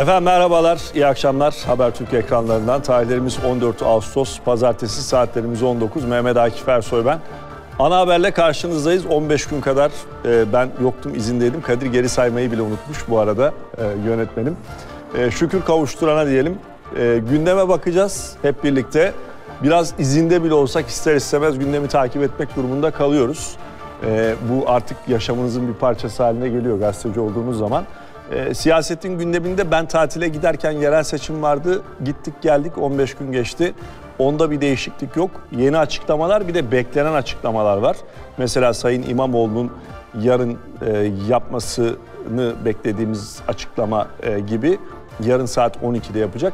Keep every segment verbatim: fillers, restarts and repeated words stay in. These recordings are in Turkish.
Efendim merhabalar, iyi akşamlar. Habertürk ekranlarından tarihlerimiz on dört Ağustos, pazartesi, saatlerimiz on dokuz. Mehmet Akif Ersoy ben. Ana haberle karşınızdayız. on beş gün kadar e, ben yoktum, izindeydim. Kadir geri saymayı bile unutmuş bu arada e, yönetmenim. E, şükür kavuşturana diyelim. E, gündeme bakacağız hep birlikte. Biraz izinde bile olsak ister istemez gündemi takip etmek durumunda kalıyoruz. E, bu artık yaşamınızın bir parçası haline geliyor gazeteci olduğumuz zaman. E, siyasetin gündeminde ben tatile giderken yerel seçim vardı. Gittik geldik, on beş gün geçti. Onda bir değişiklik yok. Yeni açıklamalar, bir de beklenen açıklamalar var. Mesela Sayın İmamoğlu'nun yarın e, yapmasını beklediğimiz açıklama e, gibi yarın saat on ikide yapacak.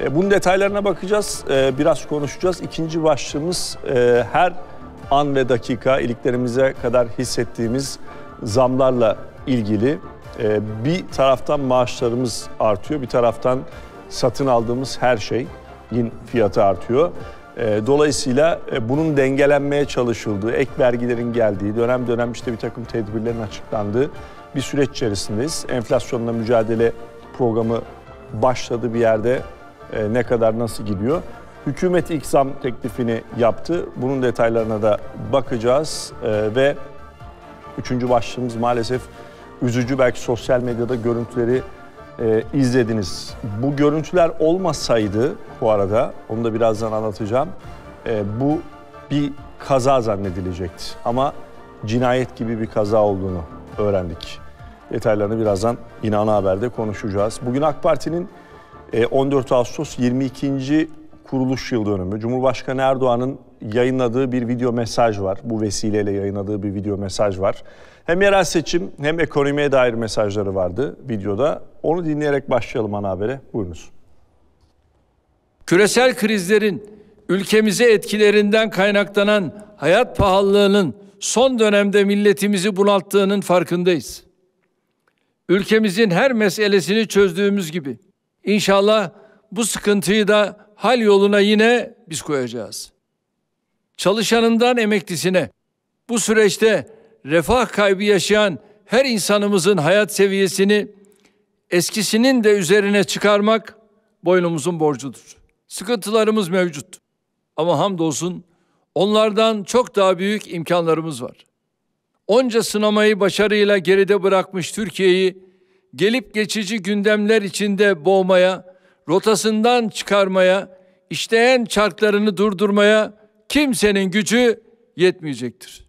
E, bunun detaylarına bakacağız, e, biraz konuşacağız. İkinci başlığımız e, her an ve dakika iliklerimize kadar hissettiğimiz zamlarla ilgili. E, bir taraftan maaşlarımız artıyor, bir taraftan satın aldığımız her şey. Fiyatı artıyor. Dolayısıyla bunun dengelenmeye çalışıldığı, ek vergilerin geldiği, dönem dönem işte bir takım tedbirlerin açıklandığı bir süreç içerisindeyiz. Enflasyonla mücadele programı başladı bir yerde, ne kadar nasıl gidiyor. Hükümet ilk zam teklifini yaptı. Bunun detaylarına da bakacağız ve üçüncü başlığımız maalesef üzücü, belki sosyal medyada görüntüleri Ee, izlediniz. Bu görüntüler olmasaydı, bu arada onu da birazdan anlatacağım, ee, bu bir kaza zannedilecekti. Ama cinayet gibi bir kaza olduğunu öğrendik. Detaylarını birazdan yine ana haberde konuşacağız. Bugün AK Parti'nin e, on dört Ağustos yirmi ikinci kuruluş yıl dönümü. Cumhurbaşkanı Erdoğan'ın yayınladığı bir video mesaj var. Bu vesileyle yayınladığı bir video mesaj var. Hem yerel seçim hem ekonomiye dair mesajları vardı videoda. Onu dinleyerek başlayalım ana habere. Buyurunuz. Küresel krizlerin ülkemize etkilerinden kaynaklanan hayat pahalılığının son dönemde milletimizi bunalttığının farkındayız. Ülkemizin her meselesini çözdüğümüz gibi inşallah bu sıkıntıyı da hal yoluna yine biz koyacağız. Çalışanından emeklisine bu süreçte refah kaybı yaşayan her insanımızın hayat seviyesini eskisinin de üzerine çıkarmak boynumuzun borcudur. Sıkıntılarımız mevcut ama hamdolsun onlardan çok daha büyük imkanlarımız var. Onca sınamayı başarıyla geride bırakmış Türkiye'yi gelip geçici gündemler içinde boğmaya, rotasından çıkarmaya, işleyen çarklarını durdurmaya kimsenin gücü yetmeyecektir.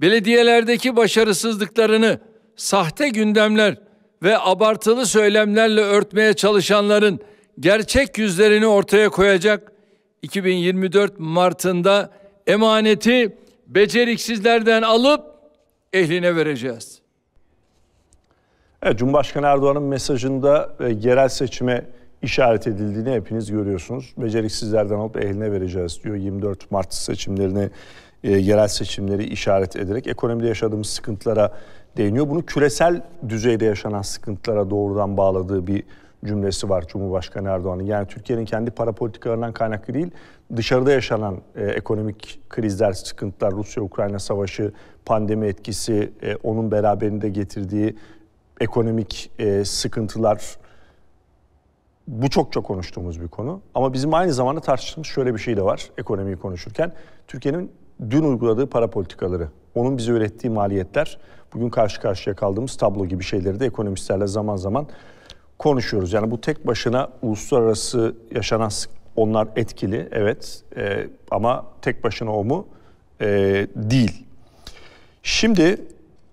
Belediyelerdeki başarısızlıklarını sahte gündemler ve abartılı söylemlerle örtmeye çalışanların gerçek yüzlerini ortaya koyacak, iki bin yirmi dört Mart'ında emaneti beceriksizlerden alıp ehline vereceğiz. Evet, Cumhurbaşkanı Erdoğan'ın mesajında e, yerel seçime işaret edildiğini hepiniz görüyorsunuz. Beceriksizlerden alıp ehline vereceğiz diyor. yirmi dört Mart seçimlerini, e, yerel seçimleri işaret ederek ekonomide yaşadığımız sıkıntılara değiniyor. Bunu küresel düzeyde yaşanan sıkıntılara doğrudan bağladığı bir cümlesi var Cumhurbaşkanı Erdoğan'ın. Yani Türkiye'nin kendi para politikalarından kaynaklı değil, dışarıda yaşanan e, ekonomik krizler, sıkıntılar, Rusya-Ukrayna savaşı, pandemi etkisi, e, onun beraberinde getirdiği ekonomik e, sıkıntılar, bu çok çok konuştuğumuz bir konu. Ama bizim aynı zamanda tartıştığımız şöyle bir şey de var ekonomiyi konuşurken. Türkiye'nin dün uyguladığı para politikaları, onun bize ürettiği maliyetler, bugün karşı karşıya kaldığımız tablo gibi şeyleri de ekonomistlerle zaman zaman konuşuyoruz. Yani bu tek başına uluslararası yaşanan, onlar etkili evet, e, ama tek başına o mu? E, değil. Şimdi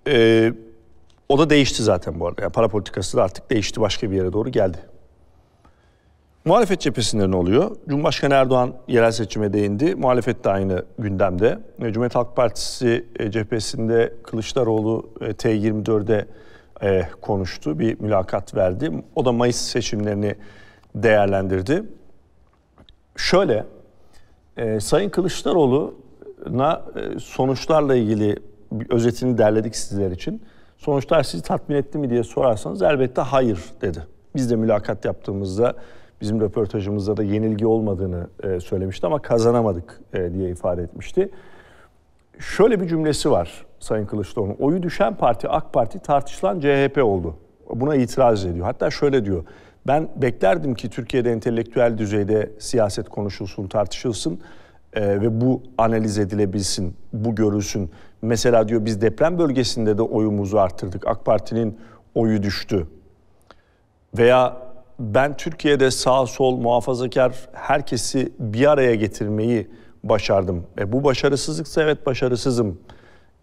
e, o da değişti zaten bu arada. Yani para politikası da artık değişti, başka bir yere doğru geldi. Muhalefet cephesinde ne oluyor? Cumhurbaşkanı Erdoğan yerel seçime değindi. Muhalefet de aynı gündemde. Cumhuriyet Halk Partisi cephesinde Kılıçdaroğlu T yirmi dört'e konuştu. Bir mülakat verdi. O da Mayıs seçimlerini değerlendirdi. Şöyle, Sayın Kılıçdaroğlu'na sonuçlarla ilgili bir özetini derledik sizler için. Sonuçlar sizi tatmin etti mi diye sorarsanız elbette hayır dedi. Biz de mülakat yaptığımızda, bizim röportajımızda da yenilgi olmadığını söylemişti ama kazanamadık diye ifade etmişti. Şöyle bir cümlesi var Sayın Kılıçdaroğlu'nun. Oyu düşen parti AK Parti, tartışılan C H P oldu. Buna itiraz ediyor. Hatta şöyle diyor. Ben beklerdim ki Türkiye'de entelektüel düzeyde siyaset konuşulsun, tartışılsın e, ve bu analiz edilebilsin, bu görülsün. Mesela diyor biz deprem bölgesinde de oyumuzu arttırdık. AK Parti'nin oyu düştü. Veya ben Türkiye'de sağ, sol, muhafazakar herkesi bir araya getirmeyi başardım. E, bu başarısızlıksa evet başarısızım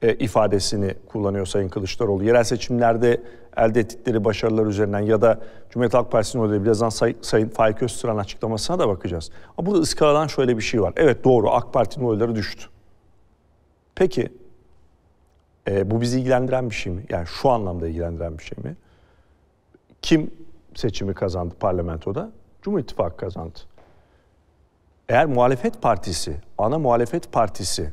e, ifadesini kullanıyor Sayın Kılıçdaroğlu. Yerel seçimlerde elde ettikleri başarılar üzerinden ya da Cumhuriyet Halk Partisi'nin orada birazdan say, Sayın Faik Öztürak'ın açıklamasına da bakacağız. Ama burada ıskalanan şöyle bir şey var. Evet doğru, AK Parti'nin oyları düştü. Peki e, bu bizi ilgilendiren bir şey mi? Yani şu anlamda ilgilendiren bir şey mi? Kim seçimi kazandı parlamentoda? Cumhur İttifakı kazandı. Eğer muhalefet partisi, ana muhalefet partisi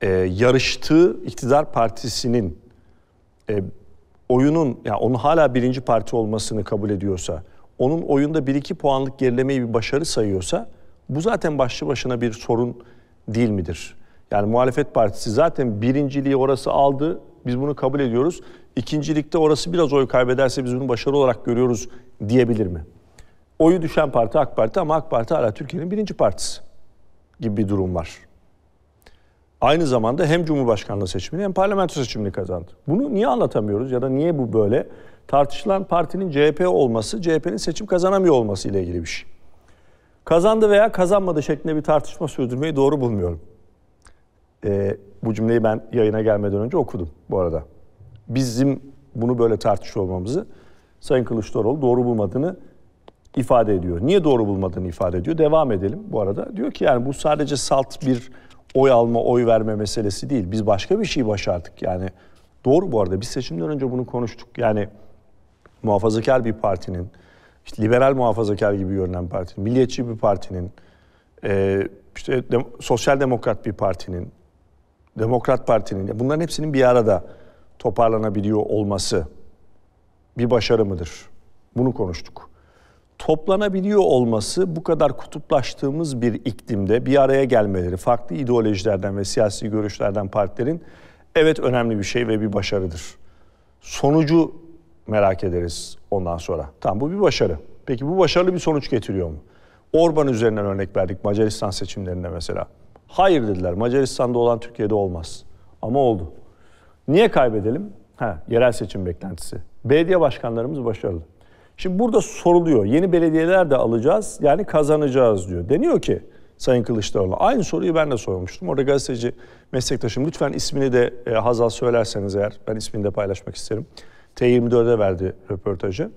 e, yarıştığı iktidar partisinin e, oyunun, yani onun hala birinci parti olmasını kabul ediyorsa, onun oyunda bir iki puanlık gerilemeyi bir başarı sayıyorsa, bu zaten başlı başına bir sorun değil midir? Yani muhalefet partisi zaten birinciliği orası aldı, biz bunu kabul ediyoruz. İkincilikte orası biraz oy kaybederse biz bunu başarı olarak görüyoruz diyebilir mi? Oyu düşen parti AK Parti ama AK Parti hala Türkiye'nin birinci partisi gibi bir durum var. Aynı zamanda hem Cumhurbaşkanlığı seçimini hem parlamento seçimini kazandı. Bunu niye anlatamıyoruz ya da niye bu böyle? Tartışılan partinin C H P olması, C H P'nin seçim kazanamıyor olması ile ilgili bir şey. Kazandı veya kazanmadı şeklinde bir tartışma sürdürmeyi doğru bulmuyorum. Ee, bu cümleyi ben yayına gelmeden önce okudum bu arada. Bizim bunu böyle tartışıyor olmamızı Sayın Kılıçdaroğlu doğru bulmadığını ifade ediyor. Niye doğru bulmadığını ifade ediyor? Devam edelim bu arada. Diyor ki yani bu sadece salt bir oy alma, oy verme meselesi değil. Biz başka bir şey başardık. Yani doğru bu arada. Biz seçimden önce bunu konuştuk. Yani muhafazakar bir partinin, işte liberal muhafazakar gibi görünen partinin, milliyetçi bir partinin, işte dem- sosyal demokrat bir partinin, Demokrat Parti'nin, bunların hepsinin bir arada toparlanabiliyor olması bir başarı mıdır? Bunu konuştuk. Toplanabiliyor olması, bu kadar kutuplaştığımız bir iklimde bir araya gelmeleri, farklı ideolojilerden ve siyasi görüşlerden partilerin evet önemli bir şey ve bir başarıdır. Sonucu merak ederiz ondan sonra. Tamam, bu bir başarı. Peki bu başarılı bir sonuç getiriyor mu? Orban üzerinden örnek verdik Macaristan seçimlerinde mesela. Hayır dediler, Macaristan'da olan Türkiye'de olmaz. Ama oldu. Niye kaybedelim? Ha, yerel seçim beklentisi. Belediye başkanlarımız başarılı. Şimdi burada soruluyor, yeni belediyeler de alacağız, yani kazanacağız diyor. Deniyor ki Sayın Kılıçdaroğlu, aynı soruyu ben de sormuştum. Orada gazeteci meslektaşım, lütfen ismini de e, Hazal söylerseniz eğer, ben ismini de paylaşmak isterim. T yirmi dört'e verdi röportajı.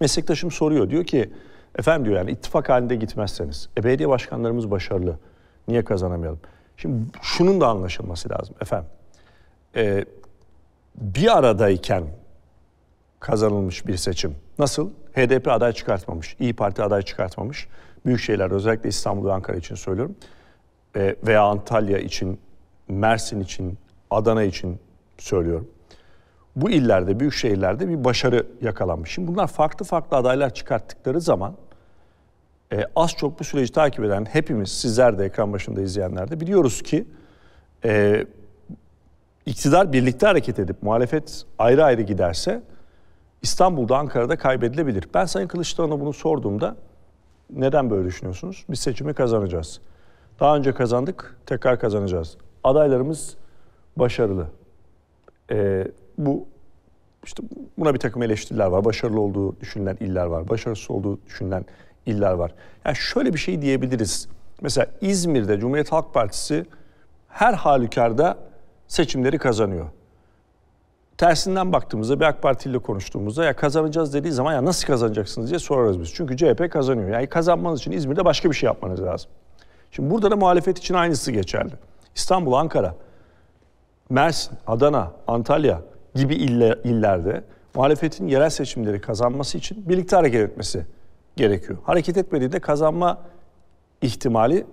Meslektaşım soruyor, diyor ki, efendim diyor yani ittifak halinde gitmezseniz, e, belediye başkanlarımız başarılı, niye kazanamayalım? Şimdi şunun da anlaşılması lazım efendim. E, bir aradayken kazanılmış bir seçim. Nasıl? H D P aday çıkartmamış, İYİ Parti aday çıkartmamış. Büyük şehirlerde, özellikle İstanbul ve Ankara için söylüyorum. E, veya Antalya için, Mersin için, Adana için söylüyorum. Bu illerde, büyük şehirlerde bir başarı yakalanmış. Şimdi bunlar farklı farklı adaylar çıkarttıkları zaman e, az çok bu süreci takip eden hepimiz, sizler de ekran başında izleyenler de biliyoruz ki e, iktidar birlikte hareket edip muhalefet ayrı ayrı giderse İstanbul'da, Ankara'da kaybedilebilir. Ben Sayın Kılıçdaroğlu'na bunu sorduğumda neden böyle düşünüyorsunuz? Biz seçimi kazanacağız. Daha önce kazandık, tekrar kazanacağız. Adaylarımız başarılı. Ee, bu işte buna bir takım eleştiriler var. Başarılı olduğu düşünülen iller var. Başarısız olduğu düşünülen iller var. Yani şöyle bir şey diyebiliriz. Mesela İzmir'de Cumhuriyet Halk Partisi her halükarda seçimleri kazanıyor. Tersinden baktığımızda, bir AK Parti ile konuştuğumuzda ya kazanacağız dediği zaman ya nasıl kazanacaksınız diye sorarız biz. Çünkü C H P kazanıyor. Yani kazanmanız için İzmir'de başka bir şey yapmanız lazım. Şimdi burada da muhalefet için aynısı geçerli. İstanbul, Ankara, Mersin, Adana, Antalya gibi ille, illerde muhalefetin yerel seçimleri kazanması için birlikte hareket etmesi gerekiyor. Hareket etmediğinde kazanma ihtimali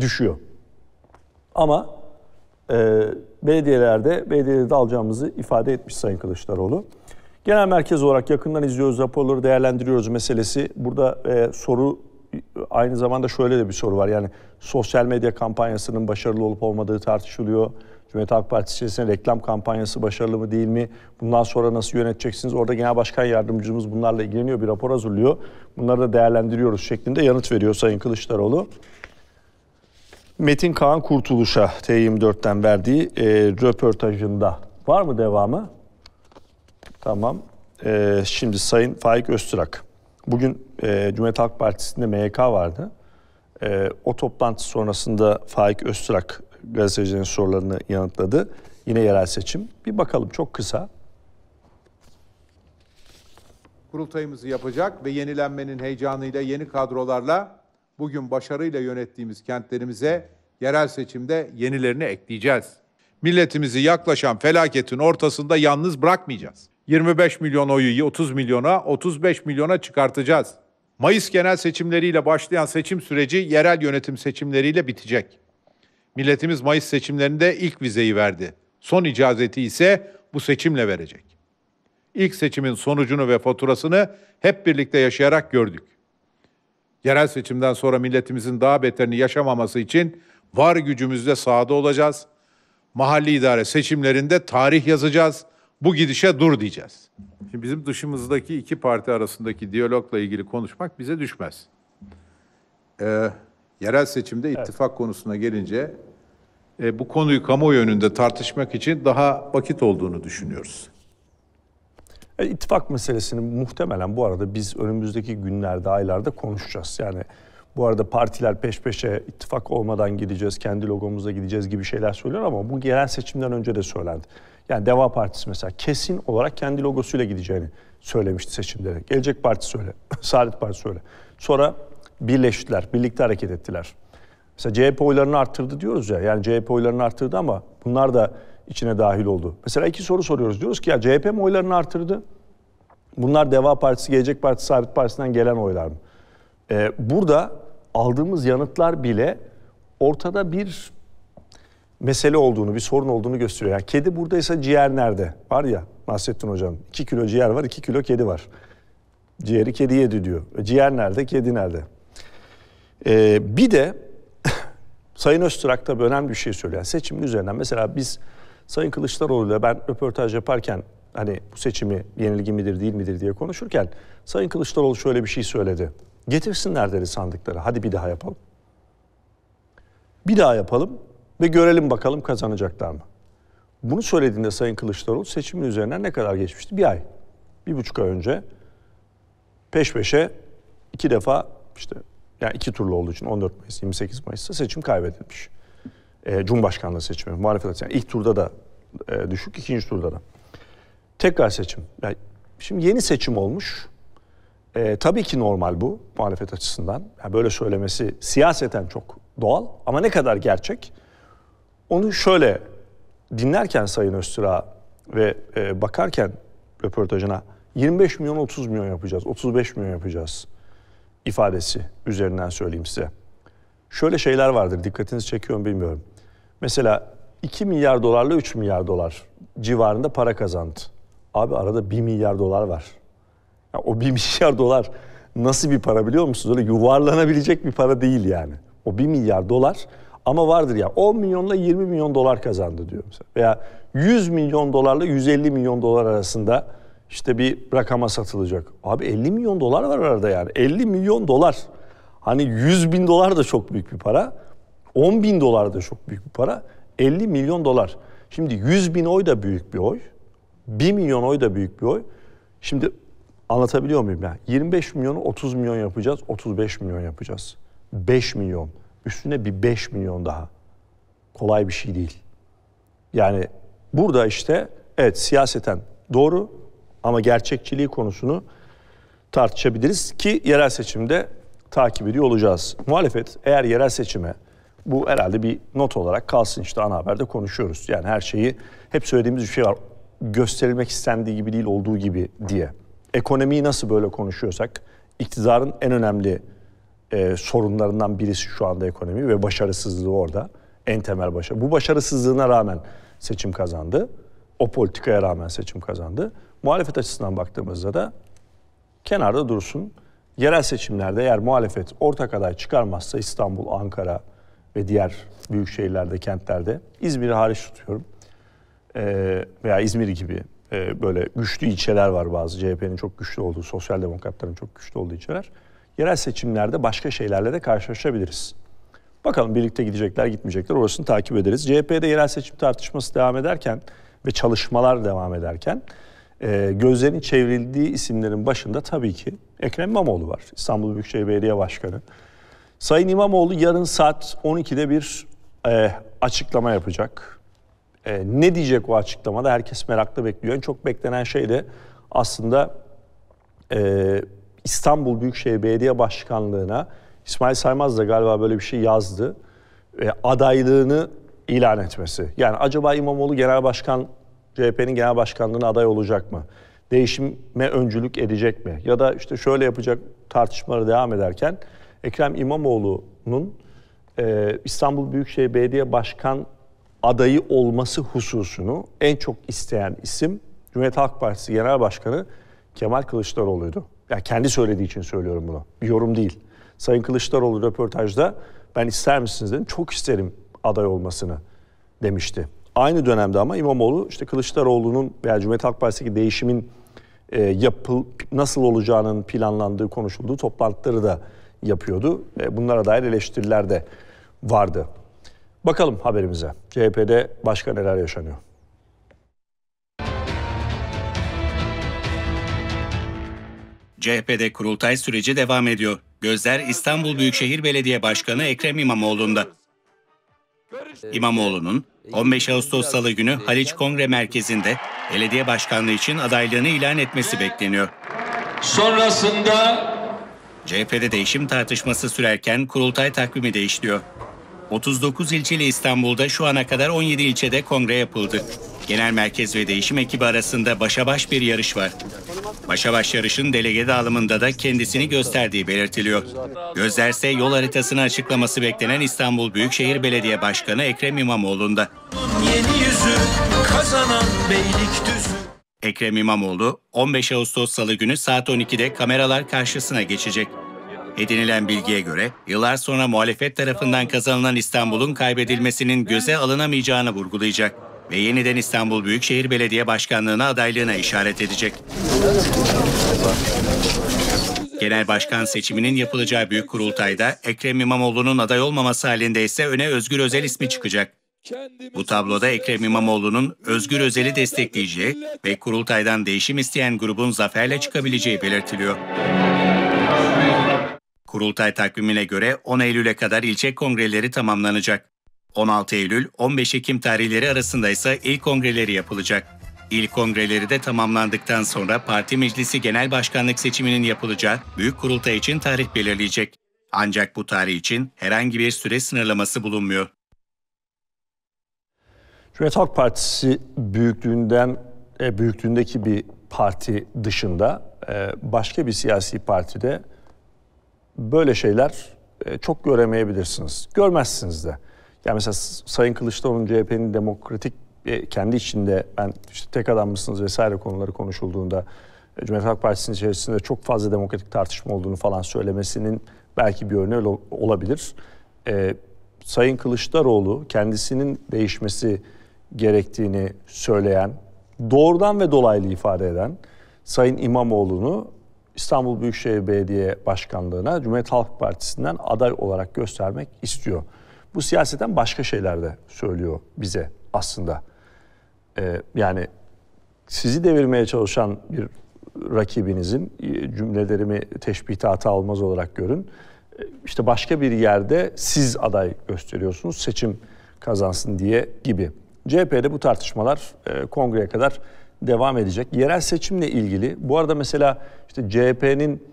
düşüyor. Ama Ee, belediyelerde, belediyelerde alacağımızı ifade etmiş Sayın Kılıçdaroğlu. Genel merkez olarak yakından izliyoruz, raporları değerlendiriyoruz meselesi. Burada e, soru, aynı zamanda şöyle de bir soru var. Yani sosyal medya kampanyasının başarılı olup olmadığı tartışılıyor. Cumhuriyet Halk Partisi içerisinde reklam kampanyası başarılı mı değil mi? Bundan sonra nasıl yöneteceksiniz? Orada Genel Başkan Yardımcımız bunlarla ilgileniyor, bir rapor hazırlıyor. Bunları da değerlendiriyoruz şeklinde yanıt veriyor Sayın Kılıçdaroğlu. Metin Kaan Kurtuluş'a T yirmi dört'ten verdiği e, röportajında. Var mı devamı? Tamam. E, şimdi Sayın Faik Öztürak. Bugün e, Cumhuriyet Halk Partisi'nde M Y K vardı. E, o toplantı sonrasında Faik Öztürak gazetecilerin sorularını yanıtladı. Yine yerel seçim. Bir bakalım, çok kısa. Kurultayımızı yapacak ve yenilenmenin heyecanıyla, yeni kadrolarla bugün başarıyla yönettiğimiz kentlerimize yerel seçimde yenilerini ekleyeceğiz. Milletimizi yaklaşan felaketin ortasında yalnız bırakmayacağız. yirmi beş milyon oyu otuz milyona, otuz beş milyona çıkartacağız. Mayıs genel seçimleriyle başlayan seçim süreci yerel yönetim seçimleriyle bitecek. Milletimiz Mayıs seçimlerinde ilk vizeyi verdi. Son icazeti ise bu seçimle verecek. İlk seçimin sonucunu ve faturasını hep birlikte yaşayarak gördük. Yerel seçimden sonra milletimizin daha beterini yaşamaması için var gücümüzle sahada olacağız. Mahalli idare seçimlerinde tarih yazacağız. Bu gidişe dur diyeceğiz. Şimdi bizim dışımızdaki iki parti arasındaki diyalogla ilgili konuşmak bize düşmez. Ee, yerel seçimde ittifak evet. konusuna gelince e, bu konuyu kamuoyu önünde tartışmak için daha vakit olduğunu düşünüyoruz. İttifak meselesini muhtemelen bu arada biz önümüzdeki günlerde, aylarda konuşacağız. Yani bu arada partiler peş peşe ittifak olmadan gideceğiz, kendi logomuzla gideceğiz gibi şeyler söylüyor ama bu genel seçimden önce de söylendi. Yani Deva Partisi mesela kesin olarak kendi logosuyla gideceğini söylemişti seçimlere. Gelecek Partisi öyle, Saadet Partisi öyle. Sonra birleştiler, birlikte hareket ettiler. Mesela C H P oylarını arttırdı diyoruz ya, yani C H P oylarını arttırdı ama bunlar da içine dahil oldu. Mesela iki soru soruyoruz. Diyoruz ki ya C H P mi oylarını artırdı? Bunlar Deva Partisi, Gelecek Partisi, Saadet Partisi'nden gelen oylar mı? Ee, burada aldığımız yanıtlar bile ortada bir mesele olduğunu, bir sorun olduğunu gösteriyor. Yani kedi buradaysa ciğer nerede? Var ya Nasrettin Hocam, iki kilo ciğer var, iki kilo kedi var. Ciğeri kedi yedi diyor. E, ciğer nerede, kedi nerede? Ee, bir de Sayın Öztürak tabii önemli bir şey söylüyor. Yani seçimin üzerinden mesela biz Sayın Kılıçdaroğlu'yla ben röportaj yaparken hani bu seçimi yenilgi midir değil midir diye konuşurken Sayın Kılıçdaroğlu şöyle bir şey söyledi. Getirsinler dedi sandıkları, hadi bir daha yapalım. Bir daha yapalım ve görelim bakalım kazanacaklar mı? Bunu söylediğinde Sayın Kılıçdaroğlu seçimin üzerinden ne kadar geçmişti? Bir ay, bir buçuk ay önce peş peşe iki defa işte yani iki turlu olduğu için on dört Mayıs, yirmi sekiz Mayıs'ta seçim kaybedilmiş. Cumhurbaşkanlığı seçimi, muhalefet açısından. Yani ilk turda da e, düşük, ikinci turda da. Tekrar seçim. Yani şimdi yeni seçim olmuş. E, tabii ki normal bu muhalefet açısından. Yani böyle söylemesi siyaseten çok doğal ama ne kadar gerçek? Onu şöyle dinlerken Sayın Öztürak ve e, bakarken röportajına yirmi beş milyon, otuz milyon yapacağız, otuz beş milyon yapacağız ifadesi üzerinden söyleyeyim size. Şöyle şeyler vardır, dikkatinizi çekiyor mu bilmiyorum. Mesela iki milyar dolarla üç milyar dolar civarında para kazandı. Abi arada bir milyar dolar var. Ya o bir milyar dolar nasıl bir para biliyor musunuz? Öyle yuvarlanabilecek bir para değil yani. O bir milyar dolar ama vardır ya on milyonla yirmi milyon dolar kazandı diyor mesela. Veya yüz milyon dolarla yüz elli milyon dolar arasında işte bir rakama satılacak. Abi elli milyon dolar var arada yani. elli milyon dolar. Hani yüz bin dolar da çok büyük bir para. on bin dolar da çok büyük bir para. elli milyon dolar. Şimdi yüz bin oy da büyük bir oy. bir milyon oy da büyük bir oy. Şimdi anlatabiliyor muyum ya? yirmi beş milyonu otuz milyon yapacağız. otuz beş milyon yapacağız. beş milyon. Üstüne bir beş milyon daha. Kolay bir şey değil. Yani burada işte evet siyaseten doğru ama gerçekçiliği konusunu tartışabiliriz ki yerel seçimde takip ediyor olacağız. Muhalefet eğer yerel seçime, bu herhalde bir not olarak kalsın, işte ana haberde konuşuyoruz. Yani her şeyi hep söylediğimiz bir şey var. Gösterilmek istendiği gibi değil, olduğu gibi diye. Ekonomiyi nasıl böyle konuşuyorsak, iktidarın en önemli e, sorunlarından birisi şu anda ekonomi ve başarısızlığı orada. En temel başarı. Bu başarısızlığına rağmen seçim kazandı. O politikaya rağmen seçim kazandı. Muhalefet açısından baktığımızda da kenarda dursun. Yerel seçimlerde eğer muhalefet ortak aday çıkarmazsa İstanbul, Ankara ve diğer büyük şehirlerde, kentlerde, İzmir'i hariç tutuyorum, e, veya İzmir gibi e, böyle güçlü ilçeler var bazı, C H P'nin çok güçlü olduğu, sosyal demokratların çok güçlü olduğu ilçeler. Yerel seçimlerde başka şeylerle de karşılaşabiliriz. Bakalım birlikte gidecekler, gitmeyecekler, orasını takip ederiz. C H P'de yerel seçim tartışması devam ederken ve çalışmalar devam ederken e, gözlerin çevrildiği isimlerin başında tabii ki Ekrem İmamoğlu var. İstanbul Büyükşehir Belediye Başkanı. Sayın İmamoğlu yarın saat on ikide bir e, açıklama yapacak. E, ne diyecek o açıklamada herkes merakla bekliyor. En çok beklenen şey de aslında e, İstanbul Büyükşehir Belediye Başkanlığı'na İsmail Saymaz da galiba böyle bir şey yazdı. E, adaylığını ilan etmesi. Yani acaba İmamoğlu genel başkan, C H P'nin genel başkanlığına aday olacak mı? Değişime öncülük edecek mi? Ya da işte şöyle yapacak tartışmaları devam ederken Ekrem İmamoğlu'nun e, İstanbul Büyükşehir Belediye Başkan adayı olması hususunu en çok isteyen isim Cumhuriyet Halk Partisi Genel Başkanı Kemal Kılıçdaroğlu'ydu. Yani kendi söylediği için söylüyorum bunu. Bir yorum değil. Sayın Kılıçdaroğlu röportajda ben ister misiniz dedim. Çok isterim aday olmasını demişti. Aynı dönemde ama İmamoğlu işte Kılıçdaroğlu'nun veya Cumhuriyet Halk Partisi'ndeki değişimin e, yapıl, nasıl olacağının planlandığı, konuşulduğu toplantıları da yapıyordu. E, bunlara dair eleştiriler de vardı. Bakalım haberimize. C H P'de başka neler yaşanıyor? C H P'de kurultay süreci devam ediyor. Gözler İstanbul Büyükşehir Belediye Başkanı Ekrem İmamoğlu'nda. İmamoğlu'nun on beş Ağustos Salı günü Haliç Kongre Merkezi'nde belediye başkanlığı için adaylığını ilan etmesi bekleniyor. Sonrasında C H P'de değişim tartışması sürerken kurultay takvimi de işliyor. otuz dokuz ilçeli İstanbul'da şu ana kadar on yedi ilçede kongre yapıldı. Genel merkez ve değişim ekibi arasında başa baş bir yarış var. Başa baş yarışın delege dağılımında da kendisini gösterdiği belirtiliyor. Gözlerse yol haritasını açıklaması beklenen İstanbul Büyükşehir Belediye Başkanı Ekrem İmamoğlu'nda. Yeni yüzü kazanan Beylikdüzü. Ekrem İmamoğlu on beş Ağustos Salı günü saat on ikide kameralar karşısına geçecek. Edinilen bilgiye göre yıllar sonra muhalefet tarafından kazanılan İstanbul'un kaybedilmesinin göze alınamayacağını vurgulayacak ve yeniden İstanbul Büyükşehir Belediye Başkanlığı'na adaylığına işaret edecek. Genel başkan seçiminin yapılacağı büyük kurultayda Ekrem İmamoğlu'nun aday olmaması halinde ise öne Özgür Özel ismi çıkacak. Bu tabloda Ekrem İmamoğlu'nun Özgür Özel'i destekleyeceği ve kurultaydan değişim isteyen grubun zaferle çıkabileceği belirtiliyor. Kurultay takvimine göre on Eylül'e kadar ilçe kongreleri tamamlanacak. on altı Eylül on beş Ekim tarihleri arasında ise il kongreleri yapılacak. İl kongreleri de tamamlandıktan sonra parti meclisi genel başkanlık seçiminin yapılacağı büyük kurultay için tarih belirleyecek. Ancak bu tarih için herhangi bir süre sınırlaması bulunmuyor. Cumhuriyet Halk Partisi büyüklüğünden, büyüklüğündeki bir parti dışında başka bir siyasi partide böyle şeyler çok göremeyebilirsiniz. Görmezsiniz de. Yani mesela Sayın Kılıçdaroğlu'nun C H P'nin demokratik kendi içinde ben işte tek adam mısınız vesaire konuları konuşulduğunda Cumhuriyet Halk Partisi'nin içerisinde çok fazla demokratik tartışma olduğunu falan söylemesinin belki bir örneği olabilir. Ee, Sayın Kılıçdaroğlu kendisinin değişmesi gerektiğini söyleyen, doğrudan ve dolaylı ifade eden Sayın İmamoğlu'nu İstanbul Büyükşehir Belediye Başkanlığı'na Cumhuriyet Halk Partisi'nden aday olarak göstermek istiyor. Bu siyasetten başka şeyler de söylüyor bize aslında. Ee, yani sizi devirmeye çalışan bir rakibinizin, cümlelerimi teşbihte hata olmaz olarak görün, İşte başka bir yerde siz aday gösteriyorsunuz seçim kazansın diye gibi. C H P'de bu tartışmalar e, kongreye kadar devam edecek. Yerel seçimle ilgili bu arada mesela işte C H P'nin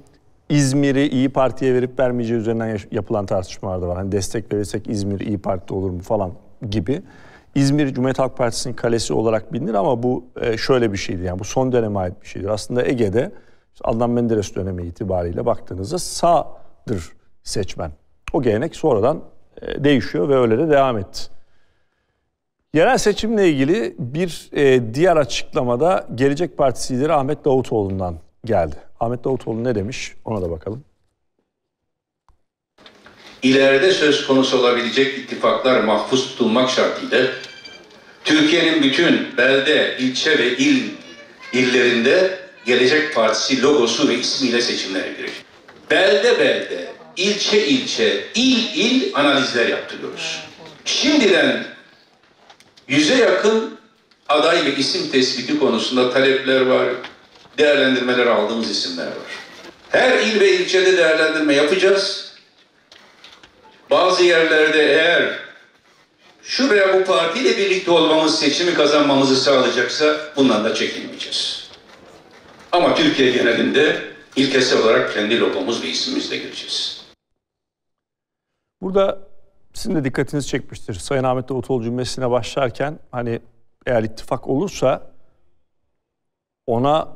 İzmir'i İYİ Parti'ye verip vermeyeceği üzerinden yapılan tartışmalar da var. Hani destek verirsek İzmir İYİ Parti'de olur mu falan gibi. İzmir Cumhuriyet Halk Partisi'nin kalesi olarak bilinir ama bu şöyle bir şeydi. Yani bu son döneme ait bir şeydir. Aslında Ege'de Adnan Menderes dönemi itibariyle baktığınızda sağdır seçmen. O gelenek sonradan değişiyor ve öyle de devam etti. Yerel seçimle ilgili bir diğer açıklamada Gelecek Partisi lideri Ahmet Davutoğlu'ndan geldi. Ahmet Davutoğlu ne demiş? Ona da bakalım. ileride söz konusu olabilecek ittifaklar mahfuz tutulmak şartıyla Türkiye'nin bütün belde, ilçe ve il illerinde Gelecek Partisi logosu ve ismiyle seçimlere girecek. Belde belde, ilçe ilçe, il il analizler yaptırıyoruz. Şimdiden yüze yakın aday ve isim tespiti konusunda talepler var, değerlendirmeler aldığımız isimler var. Her il ve ilçede değerlendirme yapacağız. Bazı yerlerde eğer şuraya bu partiyle birlikte olmamız, seçimi kazanmamızı sağlayacaksa bundan da çekinmeyeceğiz. Ama Türkiye genelinde ilkesi olarak kendi logomuz ve ismimizle gireceğiz. Burada sizin de dikkatinizi çekmiştir. Sayın Ahmet Davutoğlu cümlesine başlarken hani eğer ittifak olursa ona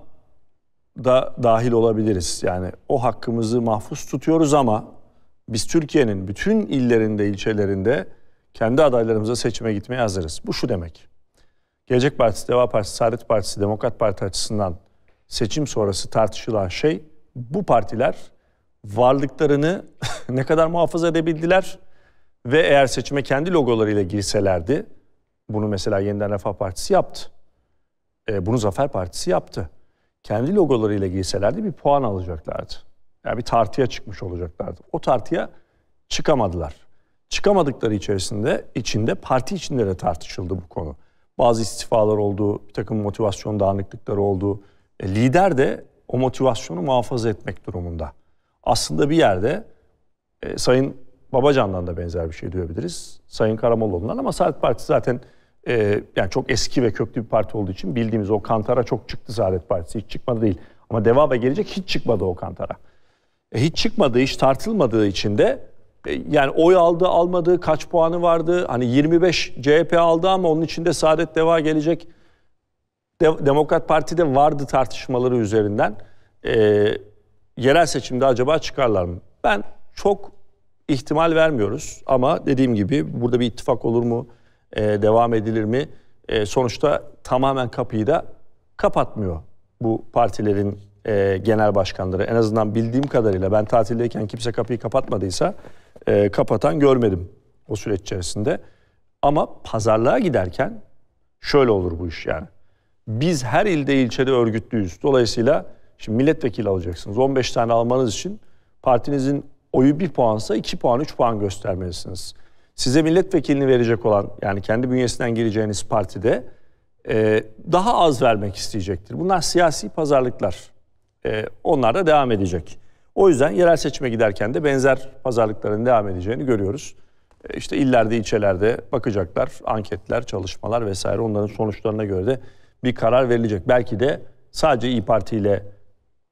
da dahil olabiliriz. Yani o hakkımızı mahfuz tutuyoruz ama biz Türkiye'nin bütün illerinde, ilçelerinde kendi adaylarımıza seçime gitmeye hazırız. Bu şu demek. Gelecek Partisi, Deva Partisi, Saadet Partisi, Demokrat Parti açısından seçim sonrası tartışılan şey bu partiler varlıklarını ne kadar muhafaza edebildiler ve eğer seçime kendi logolarıyla girselerdi, bunu mesela Yeniden Refah Partisi yaptı. E, bunu Zafer Partisi yaptı. Kendi logolarıyla girselerdi bir puan alacaklardı. Yani bir tartıya çıkmış olacaklardı. O tartıya çıkamadılar. Çıkamadıkları içerisinde, içinde parti içinde de tartışıldı bu konu. Bazı istifalar oldu, bir takım motivasyon dağınıklıkları oldu. E, lider de o motivasyonu muhafaza etmek durumunda. Aslında bir yerde e, Sayın Babacan'dan da benzer bir şey duyabiliriz. Sayın Karamollaoğlu'ndan, ama Saadet Partisi zaten e, yani çok eski ve köklü bir parti olduğu için bildiğimiz o kantara çok çıktı Saadet Partisi. Hiç çıkmadı değil. Ama Deva ve Gelecek hiç çıkmadı o kantara. E, hiç çıkmadığı, hiç tartılmadığı için de e, yani oy aldı, almadığı, kaç puanı vardı. Hani yirmi beş C H P aldı ama onun içinde Saadet, Deva, Gelecek, De- Demokrat Parti'de vardı tartışmaları üzerinden. E, yerel seçimde acaba çıkarlar mı? Ben çok İhtimal vermiyoruz ama dediğim gibi burada bir ittifak olur mu, e, devam edilir mi? E, sonuçta tamamen kapıyı da kapatmıyor bu partilerin e, genel başkanları. En azından bildiğim kadarıyla, ben tatildeyken kimse kapıyı kapatmadıysa e, kapatan görmedim o süreç içerisinde. Ama pazarlığa giderken şöyle olur bu iş yani. Biz her ilde, ilçede örgütlüyüz. Dolayısıyla şimdi milletvekili alacaksınız. on beş tane almanız için partinizin oyu bir puansa iki puan, üç puan göstermelisiniz. Size milletvekilini verecek olan, yani kendi bünyesinden gireceğiniz partide e, daha az vermek isteyecektir. Bunlar siyasi pazarlıklar. E, onlar da devam edecek. O yüzden yerel seçime giderken de benzer pazarlıkların devam edeceğini görüyoruz. E, işte illerde, ilçelerde bakacaklar. Anketler, çalışmalar vesaire, onların sonuçlarına göre de bir karar verilecek. Belki de sadece İYİ Parti ile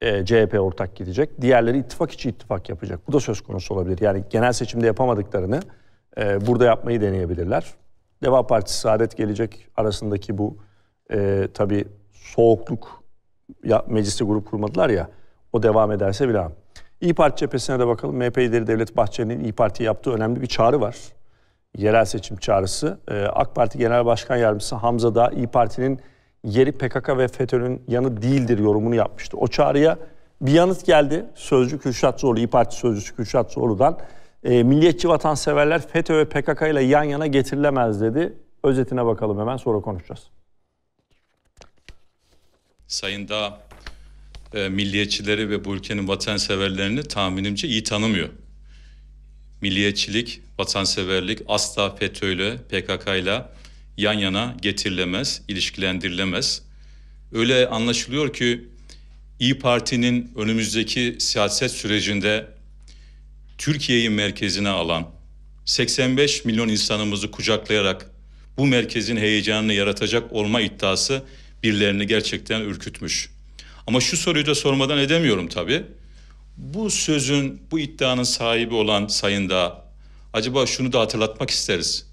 E, C H P ortak gidecek. Diğerleri ittifak içi ittifak yapacak. Bu da söz konusu olabilir. Yani genel seçimde yapamadıklarını e, burada yapmayı deneyebilirler. Deva Partisi, Saadet, Gelecek arasındaki bu e, tabii soğukluk, ya, mecliste grup kurmadılar ya, o devam ederse bile. İYİ Parti cephesine de bakalım. M H P lideri Devlet Bahçeli'nin İYİ Parti'ye yaptığı önemli bir çağrı var. Yerel seçim çağrısı. E, AK Parti Genel Başkan Yardımcısı Hamza Dağ, İYİ Parti'nin yeri P K K ve FETÖ'nün yanı değildir yorumunu yapmıştı. O çağrıya bir yanıt geldi. Sözcü Kürşat Zorlu, İYİ Parti sözcüsü Kürşat Zorlu'dan. E, milliyetçi vatanseverler FETÖ ve P K K ile yan yana getirilemez dedi. Özetine bakalım hemen, sonra konuşacağız. Sayın Dağ, e, milliyetçileri ve bu ülkenin vatanseverlerini tahminimce iyi tanımıyor. Milliyetçilik, vatanseverlik asla FETÖ ile P K K ile yan yana getirilemez, ilişkilendirilemez. Öyle anlaşılıyor ki İYİ Parti'nin önümüzdeki siyaset sürecinde Türkiye'yi merkezine alan, seksen beş milyon insanımızı kucaklayarak bu merkezin heyecanını yaratacak olma iddiası birilerini gerçekten ürkütmüş. Ama şu soruyu da sormadan edemiyorum tabii. Bu sözün, bu iddianın sahibi olan Sayın Dağ, acaba şunu da hatırlatmak isteriz.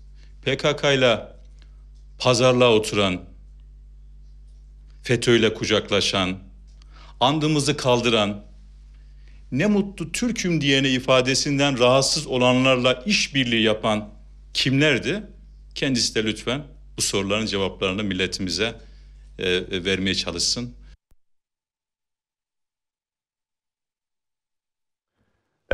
P K K ile pazarlığa oturan, FETÖ'yle kucaklaşan, andımızı kaldıran, ne mutlu Türk'üm diyene ifadesinden rahatsız olanlarla işbirliği yapan kimlerdi? Kendisi de lütfen bu soruların cevaplarını milletimize e, e, vermeye çalışsın.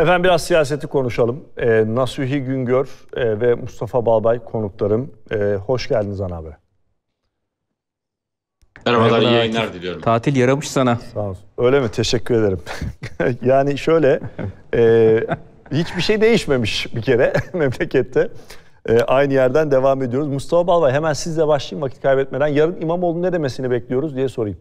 Efendim biraz siyaseti konuşalım. E, Nasuhi Güngör e, ve Mustafa Balbay konuklarım. E, hoş geldiniz ana habere. Merhabalar, Merhabalar, iyi yayınlar diliyorum. Tatil yaramış sana. Sağ ol. Öyle mi? Teşekkür ederim. Yani şöyle, e, hiçbir şey değişmemiş bir kere memlekette. E, aynı yerden devam ediyoruz. Mustafa Balbay, hemen sizle başlayayım vakit kaybetmeden. Yarın İmamoğlu'nun ne demesini bekliyoruz diye sorayım.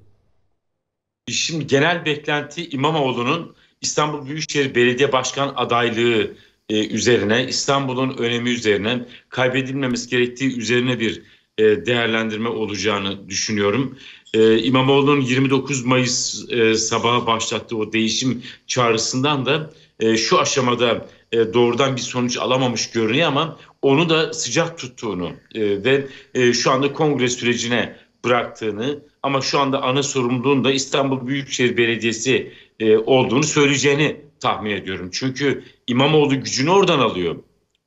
Şimdi genel beklenti İmamoğlu'nun İstanbul Büyükşehir Belediye Başkan adaylığı e, üzerine, İstanbul'un önemi üzerine, kaybedilmemesi gerektiği üzerine bir e, değerlendirme olacağını düşünüyorum. E, İmamoğlu'nun yirmi dokuz Mayıs e, sabahı başlattığı o değişim çağrısından da e, şu aşamada e, doğrudan bir sonuç alamamış görünüyor ama onu da sıcak tuttuğunu e, ve e, şu anda kongre sürecine bıraktığını ama şu anda ana sorumluluğun da İstanbul Büyükşehir Belediyesi e, olduğunu söyleyeceğini tahmin ediyorum. Çünkü İmamoğlu gücünü oradan alıyor.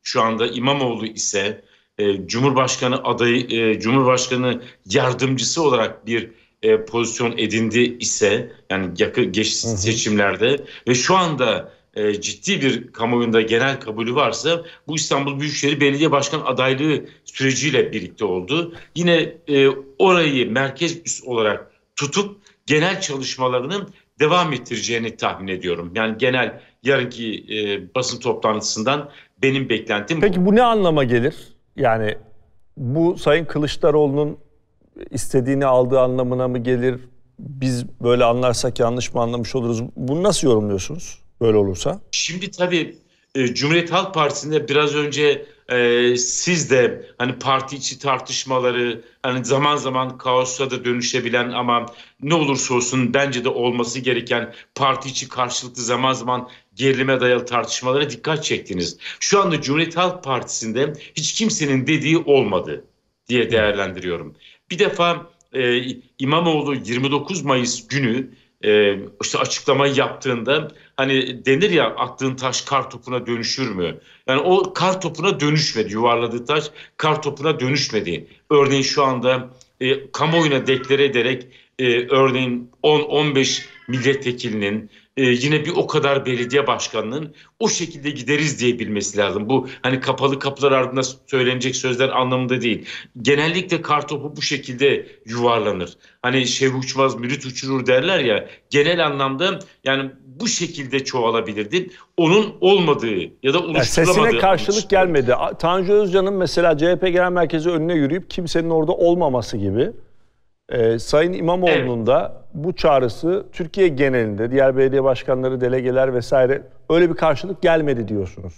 Şu anda İmamoğlu ise e, Cumhurbaşkanı adayı, e, Cumhurbaşkanı yardımcısı olarak bir e, pozisyon edindi ise yani yakın geç seçimlerde ve şu anda e, ciddi bir kamuoyunda genel kabulü varsa bu İstanbul Büyükşehir Belediye Başkan adaylığı süreciyle birlikte oldu. Yine e, orayı merkez üs olarak tutup genel çalışmalarının devam ettireceğini tahmin ediyorum. Yani genel yarınki e, basın toplantısından benim beklentim. Peki bu ne anlama gelir? Yani bu Sayın Kılıçdaroğlu'nun istediğini aldığı anlamına mı gelir? Biz böyle anlarsak yanlış mı anlamış oluruz? Bunu nasıl yorumluyorsunuz böyle olursa? Şimdi tabii e, Cumhuriyet Halk Partisi'nde biraz önce Ee, siz de hani parti içi tartışmaları hani zaman zaman kaosa da dönüşebilen ama ne olursa olsun bence de olması gereken parti içi karşılıklı zaman zaman gerilime dayalı tartışmalara dikkat çektiniz. Şu anda Cumhuriyet Halk Partisi'nde hiç kimsenin dediği olmadı diye değerlendiriyorum. Bir defa e, İmamoğlu yirmi dokuz Mayıs günü e, işte açıklamayı yaptığında hani denir ya attığın taş kar topuna dönüşür mü? Yani o kar topuna dönüşmedi. Yuvarladığı taş kar topuna dönüşmedi. Örneğin şu anda e, kamuoyuna deklare ederek e, örneğin on on beş milletvekilinin e, yine bir o kadar belediye başkanının o şekilde gideriz diye bilmesi lazım. Bu hani kapalı kapılar ardında söylenecek sözler anlamında değil. Genellikle kar topu bu şekilde yuvarlanır. Hani şev uçmaz mürit uçurur derler ya, genel anlamda yani bu şekilde çoğalabilirdi. Onun olmadığı ya da oluşturulamadığı. Yani sesine karşılık gelmedi. Tanju Özcan'ın mesela C H P Genel Merkezi önüne yürüyüp kimsenin orada olmaması gibi. Ee, Sayın İmamoğlu'nun evet. da bu çağrısı Türkiye genelinde diğer belediye başkanları, delegeler vesaire öyle bir karşılık gelmedi diyorsunuz.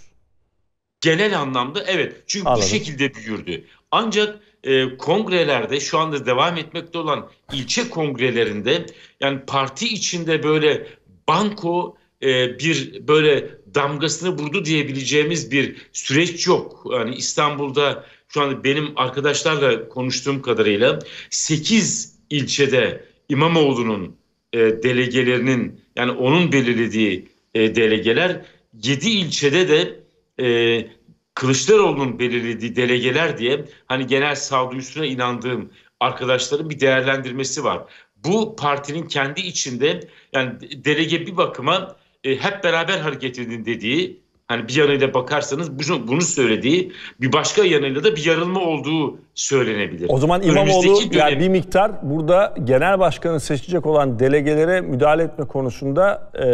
Genel anlamda evet. Çünkü Anladım. Bu şekilde büyürdü. Ancak e, kongrelerde şu anda devam etmekte olan ilçe kongrelerinde yani parti içinde böyle banko e, bir böyle damgasını vurdu diyebileceğimiz bir süreç yok. Yani İstanbul'da şu anda benim arkadaşlarla konuştuğum kadarıyla sekiz ilçede İmamoğlu'nun e, delegelerinin yani onun belirlediği e, delegeler, yedi ilçede de e, Kılıçdaroğlu'nun belirlediği delegeler diye hani genel sağduyusuna inandığım arkadaşların bir değerlendirmesi var. Bu partinin kendi içinde yani delege bir bakıma e, hep beraber hareket edin dediği, hani bir yanıyla bakarsanız bunu söylediği, bir başka yanıyla da bir yarılma olduğu söylenebilir. O zaman İmamoğlu yani bir miktar burada genel başkanı seçecek olan delegelere müdahale etme konusunda e,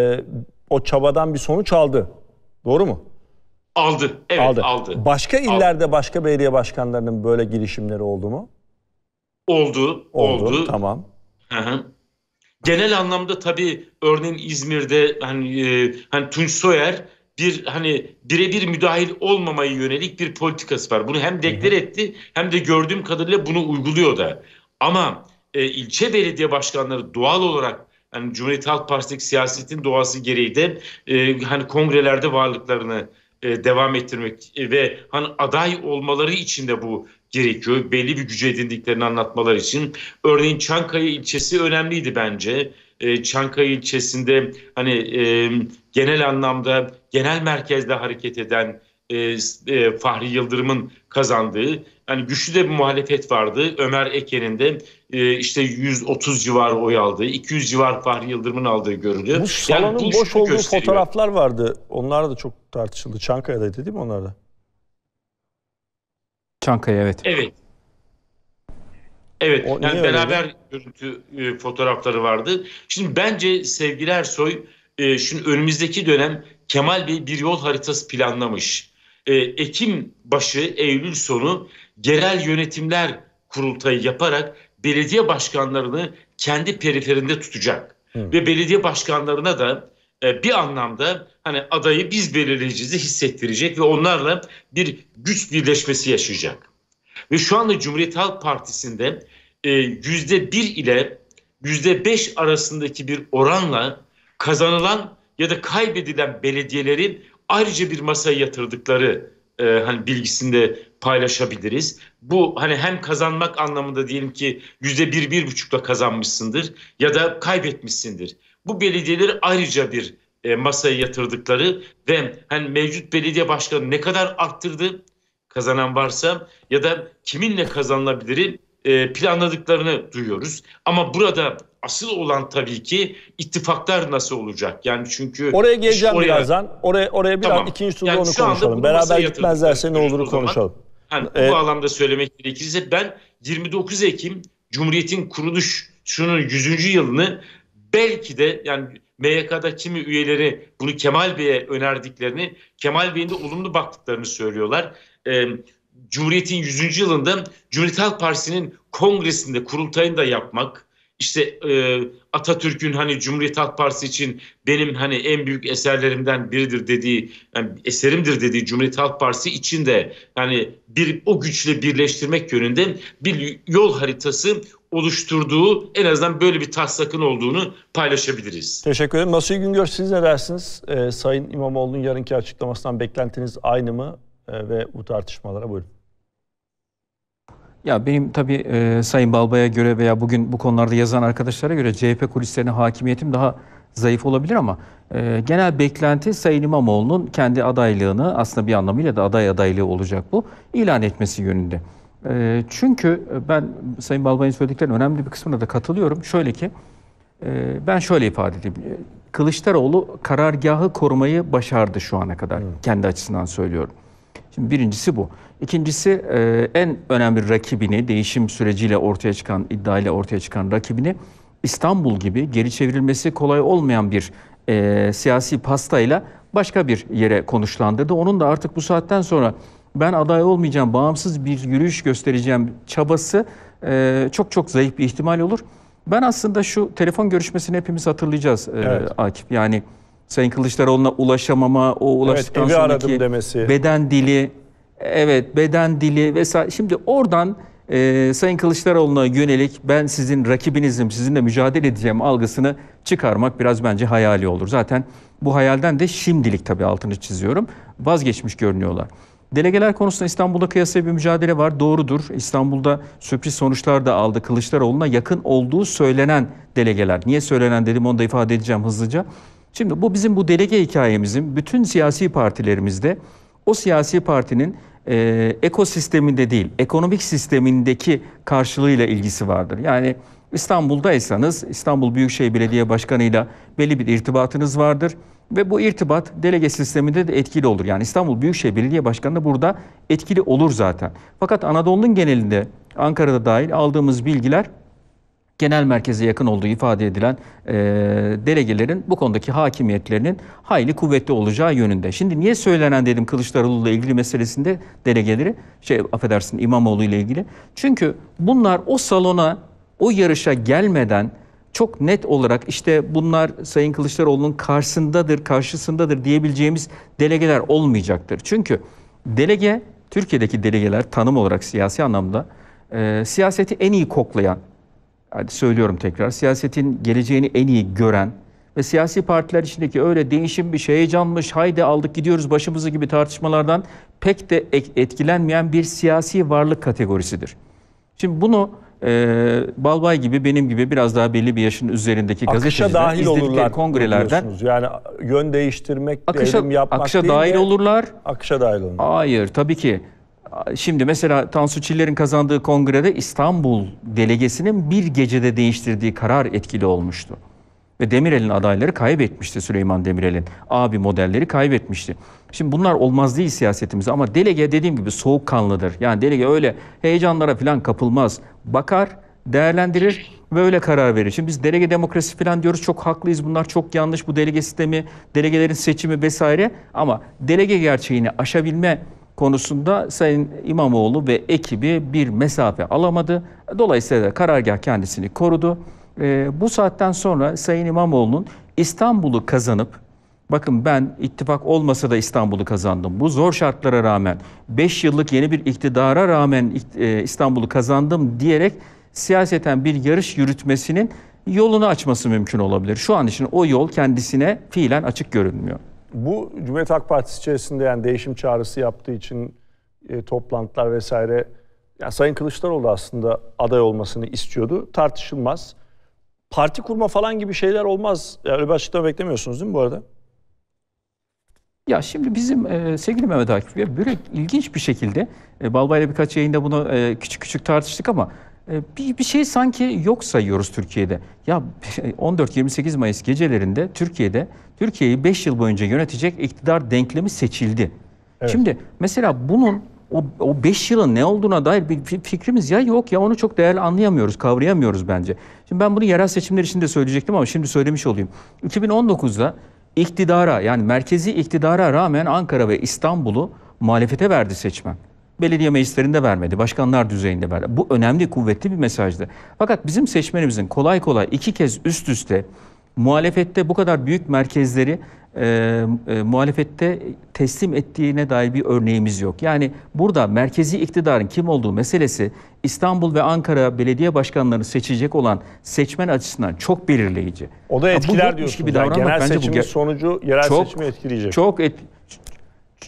o çabadan bir sonuç aldı. Doğru mu? Aldı. Evet aldı. aldı. Başka illerde aldı. Başka belediye başkanlarının böyle girişimleri oldu mu? Oldu. Oldu. oldu. Tamam. Hı hı. Genel anlamda tabii örneğin İzmir'de hani, e, hani Tunç Soyer bir hani birebir müdahil olmamaya yönelik bir politikası var. Bunu hem deklar etti hem de gördüğüm kadarıyla bunu uyguluyor da. Ama e, ilçe belediye başkanları doğal olarak yani Cumhuriyet Halk Partisi'ndeki siyasetin doğası gereği de e, hani kongrelerde varlıklarını e, devam ettirmek e, ve hani aday olmaları için de bu gerekiyor. Belli bir gücü edindiklerini anlatmaları için. Örneğin Çankaya ilçesi önemliydi bence. E, Çankaya ilçesinde hani e, genel anlamda genel merkezde hareket eden e, e, Fahri Yıldırım'ın kazandığı, yani güçlü de bir muhalefet vardı. Ömer Eken'in de e, işte yüz otuz civarı oy aldığı, iki yüz civarı Fahri Yıldırım'ın aldığı görülüyor. Bu salonun yani bu boş olduğu gösteriyor. Fotoğraflar vardı. Onlar da çok tartışıldı. Çankaya'daydı değil mi onlar da? Çankaya, evet. Evet. Evet, o, yani beraber öyle? görüntü e, fotoğrafları vardı. Şimdi bence sevgili Ersoy, e, şimdi önümüzdeki dönem Kemal Bey bir yol haritası planlamış. E, Ekim başı, Eylül sonu Genel Yönetimler Kurultayı yaparak belediye başkanlarını kendi periferinde tutacak. Hı. Ve belediye başkanlarına da e, bir anlamda hani adayı biz belirleyeceğiz hissettirecek ve onlarla bir güç birleşmesi yaşayacak. Ve şu anda Cumhuriyet Halk Partisi'nde yüzde bir ile yüzde beş arasındaki bir oranla kazanılan ya da kaybedilen belediyelerin ayrıca bir masaya yatırdıkları e, hani bilgisinde paylaşabiliriz. Bu hani hem kazanmak anlamında diyelim ki yüzde bir, yüzde bir buçukla kazanmışsındır ya da kaybetmişsindir. Bu belediyeleri ayrıca bir e, masaya yatırdıkları ve hani mevcut belediye başkanı ne kadar arttırdı, kazanan varsa ya da kiminle kazanılabilir planladıklarını duyuyoruz. Ama burada asıl olan tabii ki ittifaklar nasıl olacak? Yani çünkü oraya geleceğim oraya... birazdan. Oraya oraya biraz tamam. ikinci turda yani onu konuşalım. Beraber gitmezlerse ne olur konuşalım. Yani evet. Bu bağlamda söylemek gerekirse ben yirmi dokuz Ekim Cumhuriyet'in kuruluşunun yüzüncü yılını belki de yani M Y K'da kimi üyeleri bunu Kemal Bey'e önerdiklerini, Kemal Bey'in de olumlu baktıklarını söylüyorlar. Ee, Cumhuriyet'in yüzüncü yılında Cumhuriyet Halk Partisi'nin kongresinde, kurultayını da yapmak, işte e, Atatürk'ün hani Cumhuriyet Halk Partisi için benim hani en büyük eserlerimden biridir dediği, yani eserimdir dediği Cumhuriyet Halk Partisi için de yani bir o güçle birleştirmek yönünde bir yol haritası oluşturduğu, en azından böyle bir taslakın olduğunu paylaşabiliriz. Teşekkür ederim. Nasuhi Güngör, siz ne dersiniz? Ee, Sayın İmamoğlu'nun yarınki açıklamasından beklentiniz aynı mı? Ve bu tartışmalara buyurun. Ya benim tabii e, Sayın Balbay'a göre veya bugün bu konularda yazan arkadaşlara göre C H P kulislerine hakimiyetim daha zayıf olabilir ama e, genel beklenti Sayın İmamoğlu'nun kendi adaylığını, aslında bir anlamıyla da aday adaylığı olacak bu, ilan etmesi yönünde. E, çünkü ben Sayın Balbay'ın söylediklerinin önemli bir kısmına da katılıyorum. Şöyle ki e, ben şöyle ifade edeyim. Kılıçdaroğlu karargahı korumayı başardı şu ana kadar. Hmm. Kendi açısından söylüyorum. Şimdi birincisi bu. İkincisi en önemli rakibini, değişim süreciyle ortaya çıkan, iddiayla ortaya çıkan rakibini İstanbul gibi geri çevrilmesi kolay olmayan bir e, siyasi pastayla başka bir yere konuşlandırdı. Onun da artık bu saatten sonra ben aday olmayacağım, bağımsız bir yürüyüş göstereceğim çabası e, çok çok zayıf bir ihtimal olur. Ben aslında şu telefon görüşmesini hepimiz hatırlayacağız e, evet. Akif. Yani... Sayın Kılıçdaroğlu'na ulaşamama, o ulaştıktan evet, sonraki demesi. beden dili, evet beden dili vesaire. Şimdi oradan e, Sayın Kılıçdaroğlu'na yönelik ben sizin rakibinizim, sizinle mücadele edeceğim algısını çıkarmak biraz bence hayali olur. Zaten bu hayalden de şimdilik tabii altını çiziyorum, vazgeçmiş görünüyorlar. Delegeler konusunda İstanbul'da kıyasaya bir mücadele var, doğrudur. İstanbul'da sürpriz sonuçlar da aldı. Kılıçdaroğlu'na yakın olduğu söylenen delegeler. Niye söylenen dedim, onu da ifade edeceğim hızlıca. Şimdi bu bizim bu delege hikayemizin bütün siyasi partilerimizde o siyasi partinin e, ekosisteminde değil, ekonomik sistemindeki karşılığıyla ilgisi vardır. Yani İstanbul'daysanız İstanbul Büyükşehir Belediye Başkanı'yla belli bir irtibatınız vardır ve bu irtibat delege sisteminde de etkili olur. Yani İstanbul Büyükşehir Belediye Başkanı da burada etkili olur zaten. Fakat Anadolu'nun genelinde, Ankara'da dahil aldığımız bilgiler, genel merkeze yakın olduğu ifade edilen e, delegelerin bu konudaki hakimiyetlerinin hayli kuvvetli olacağı yönünde. Şimdi niye söylenen dedim Kılıçdaroğlu'yla ilgili meselesinde delegeleri, şey affedersin İmamoğlu'yla ilgili. Çünkü bunlar o salona, o yarışa gelmeden çok net olarak işte bunlar Sayın Kılıçdaroğlu'nun karşısındadır, karşısındadır diyebileceğimiz delegeler olmayacaktır. Çünkü delege, Türkiye'deki delegeler tanım olarak siyasi anlamda e, siyaseti en iyi koklayan, hadi söylüyorum tekrar, siyasetin geleceğini en iyi gören ve siyasi partiler içindeki öyle değişimmiş, heyecanmış, haydi aldık gidiyoruz başımızı gibi tartışmalardan pek de etkilenmeyen bir siyasi varlık kategorisidir. Şimdi bunu Ee, Balbay gibi, benim gibi biraz daha belli bir yaşın üzerindeki gazeteciler izledikleri kongrelerden yani yön değiştirmek, akışa, devrim yapmak akışa değil dahil de, olurlar. Akışa dahil olurlar. Hayır, tabii ki. Şimdi mesela Tansu Çiller'in kazandığı kongrede İstanbul delegesinin bir gecede değiştirdiği karar etkili olmuştu. Ve Demirel'in adayları kaybetmişti, Süleyman Demirel'in abi modelleri kaybetmişti. Şimdi bunlar olmaz değil siyasetimize, ama delege dediğim gibi soğukkanlıdır. Yani delege öyle heyecanlara falan kapılmaz. Bakar, değerlendirir ve öyle karar verir. Şimdi biz delege demokrasi falan diyoruz, çok haklıyız, bunlar çok yanlış, bu delege sistemi, delegelerin seçimi vesaire. Ama delege gerçeğini aşabilme konusunda Sayın İmamoğlu ve ekibi bir mesafe alamadı. Dolayısıyla da karargah kendisini korudu. Ee, bu saatten sonra Sayın İmamoğlu'nun İstanbul'u kazanıp, bakın ben ittifak olmasa da İstanbul'u kazandım, bu zor şartlara rağmen, beş yıllık yeni bir iktidara rağmen e, İstanbul'u kazandım diyerek siyaseten bir yarış yürütmesinin yolunu açması mümkün olabilir. Şu an için o yol kendisine fiilen açık görünmüyor. Bu Cumhuriyet Halk Partisi içerisinde yani değişim çağrısı yaptığı için e, toplantılar vesaire, yani Sayın Kılıçdaroğlu aslında aday olmasını istiyordu, tartışılmaz. Parti kurma falan gibi şeyler olmaz. Yani öyle bir açıklama beklemiyorsunuz değil mi bu arada? Ya şimdi bizim e, sevgili Mehmet Akif, ya böyle ilginç bir şekilde e, Balbay'la birkaç yayında bunu e, küçük küçük tartıştık ama e, bir, bir şey sanki yok sayıyoruz Türkiye'de. Ya on dört yirmi sekiz Mayıs gecelerinde Türkiye'de Türkiye'yi beş yıl boyunca yönetecek iktidar denklemi seçildi. Evet. Şimdi mesela bunun o beş yılın ne olduğuna dair bir fikrimiz ya yok ya onu çok değerli anlayamıyoruz, kavrayamıyoruz bence. Şimdi ben bunu yerel seçimler için de söyleyecektim ama şimdi söylemiş olayım. iki bin on dokuzda iktidara, yani merkezi iktidara rağmen Ankara ve İstanbul'u muhalefete verdi seçmen. Belediye meclislerinde vermedi, başkanlar düzeyinde verdi. Bu önemli, kuvvetli bir mesajdı. Fakat bizim seçmenimizin kolay kolay iki kez üst üste muhalefette bu kadar büyük merkezleri E, e, muhalefette teslim ettiğine dair bir örneğimiz yok. Yani burada merkezi iktidarın kim olduğu meselesi İstanbul ve Ankara belediye başkanlarını seçecek olan seçmen açısından çok belirleyici. O da etkiler diyorsunuz. Yani genel seçimin bu sonucu yerel çok, seçimi etkileyecek. Çok et,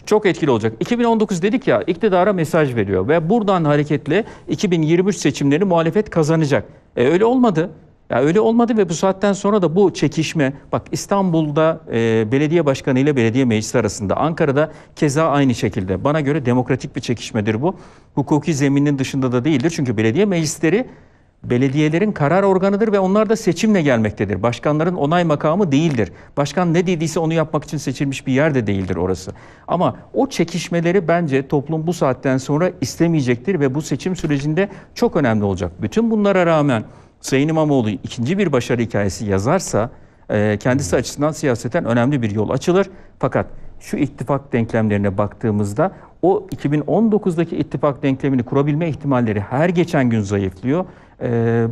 çok etkili olacak. iki bin on dokuz dedik ya, iktidara mesaj veriyor ve buradan hareketle iki bin yirmi üç seçimleri muhalefet kazanacak. E, öyle olmadı. Ya öyle olmadı ve bu saatten sonra da bu çekişme, bak İstanbul'da e, belediye başkanı ile belediye meclisi arasında, Ankara'da keza aynı şekilde. Bana göre demokratik bir çekişmedir bu. Hukuki zeminin dışında da değildir. Çünkü belediye meclisleri belediyelerin karar organıdır ve onlar da seçimle gelmektedir. Başkanların onay makamı değildir. Başkan ne dediyse onu yapmak için seçilmiş bir yer de değildir orası. Ama o çekişmeleri bence toplum bu saatten sonra istemeyecektir ve bu seçim sürecinde çok önemli olacak. Bütün bunlara rağmen Sayın İmamoğlu ikinci bir başarı hikayesi yazarsa kendisi açısından siyaseten önemli bir yol açılır. Fakat şu ittifak denklemlerine baktığımızda o iki bin on dokuzdaki ittifak denklemini kurabilme ihtimalleri her geçen gün zayıflıyor.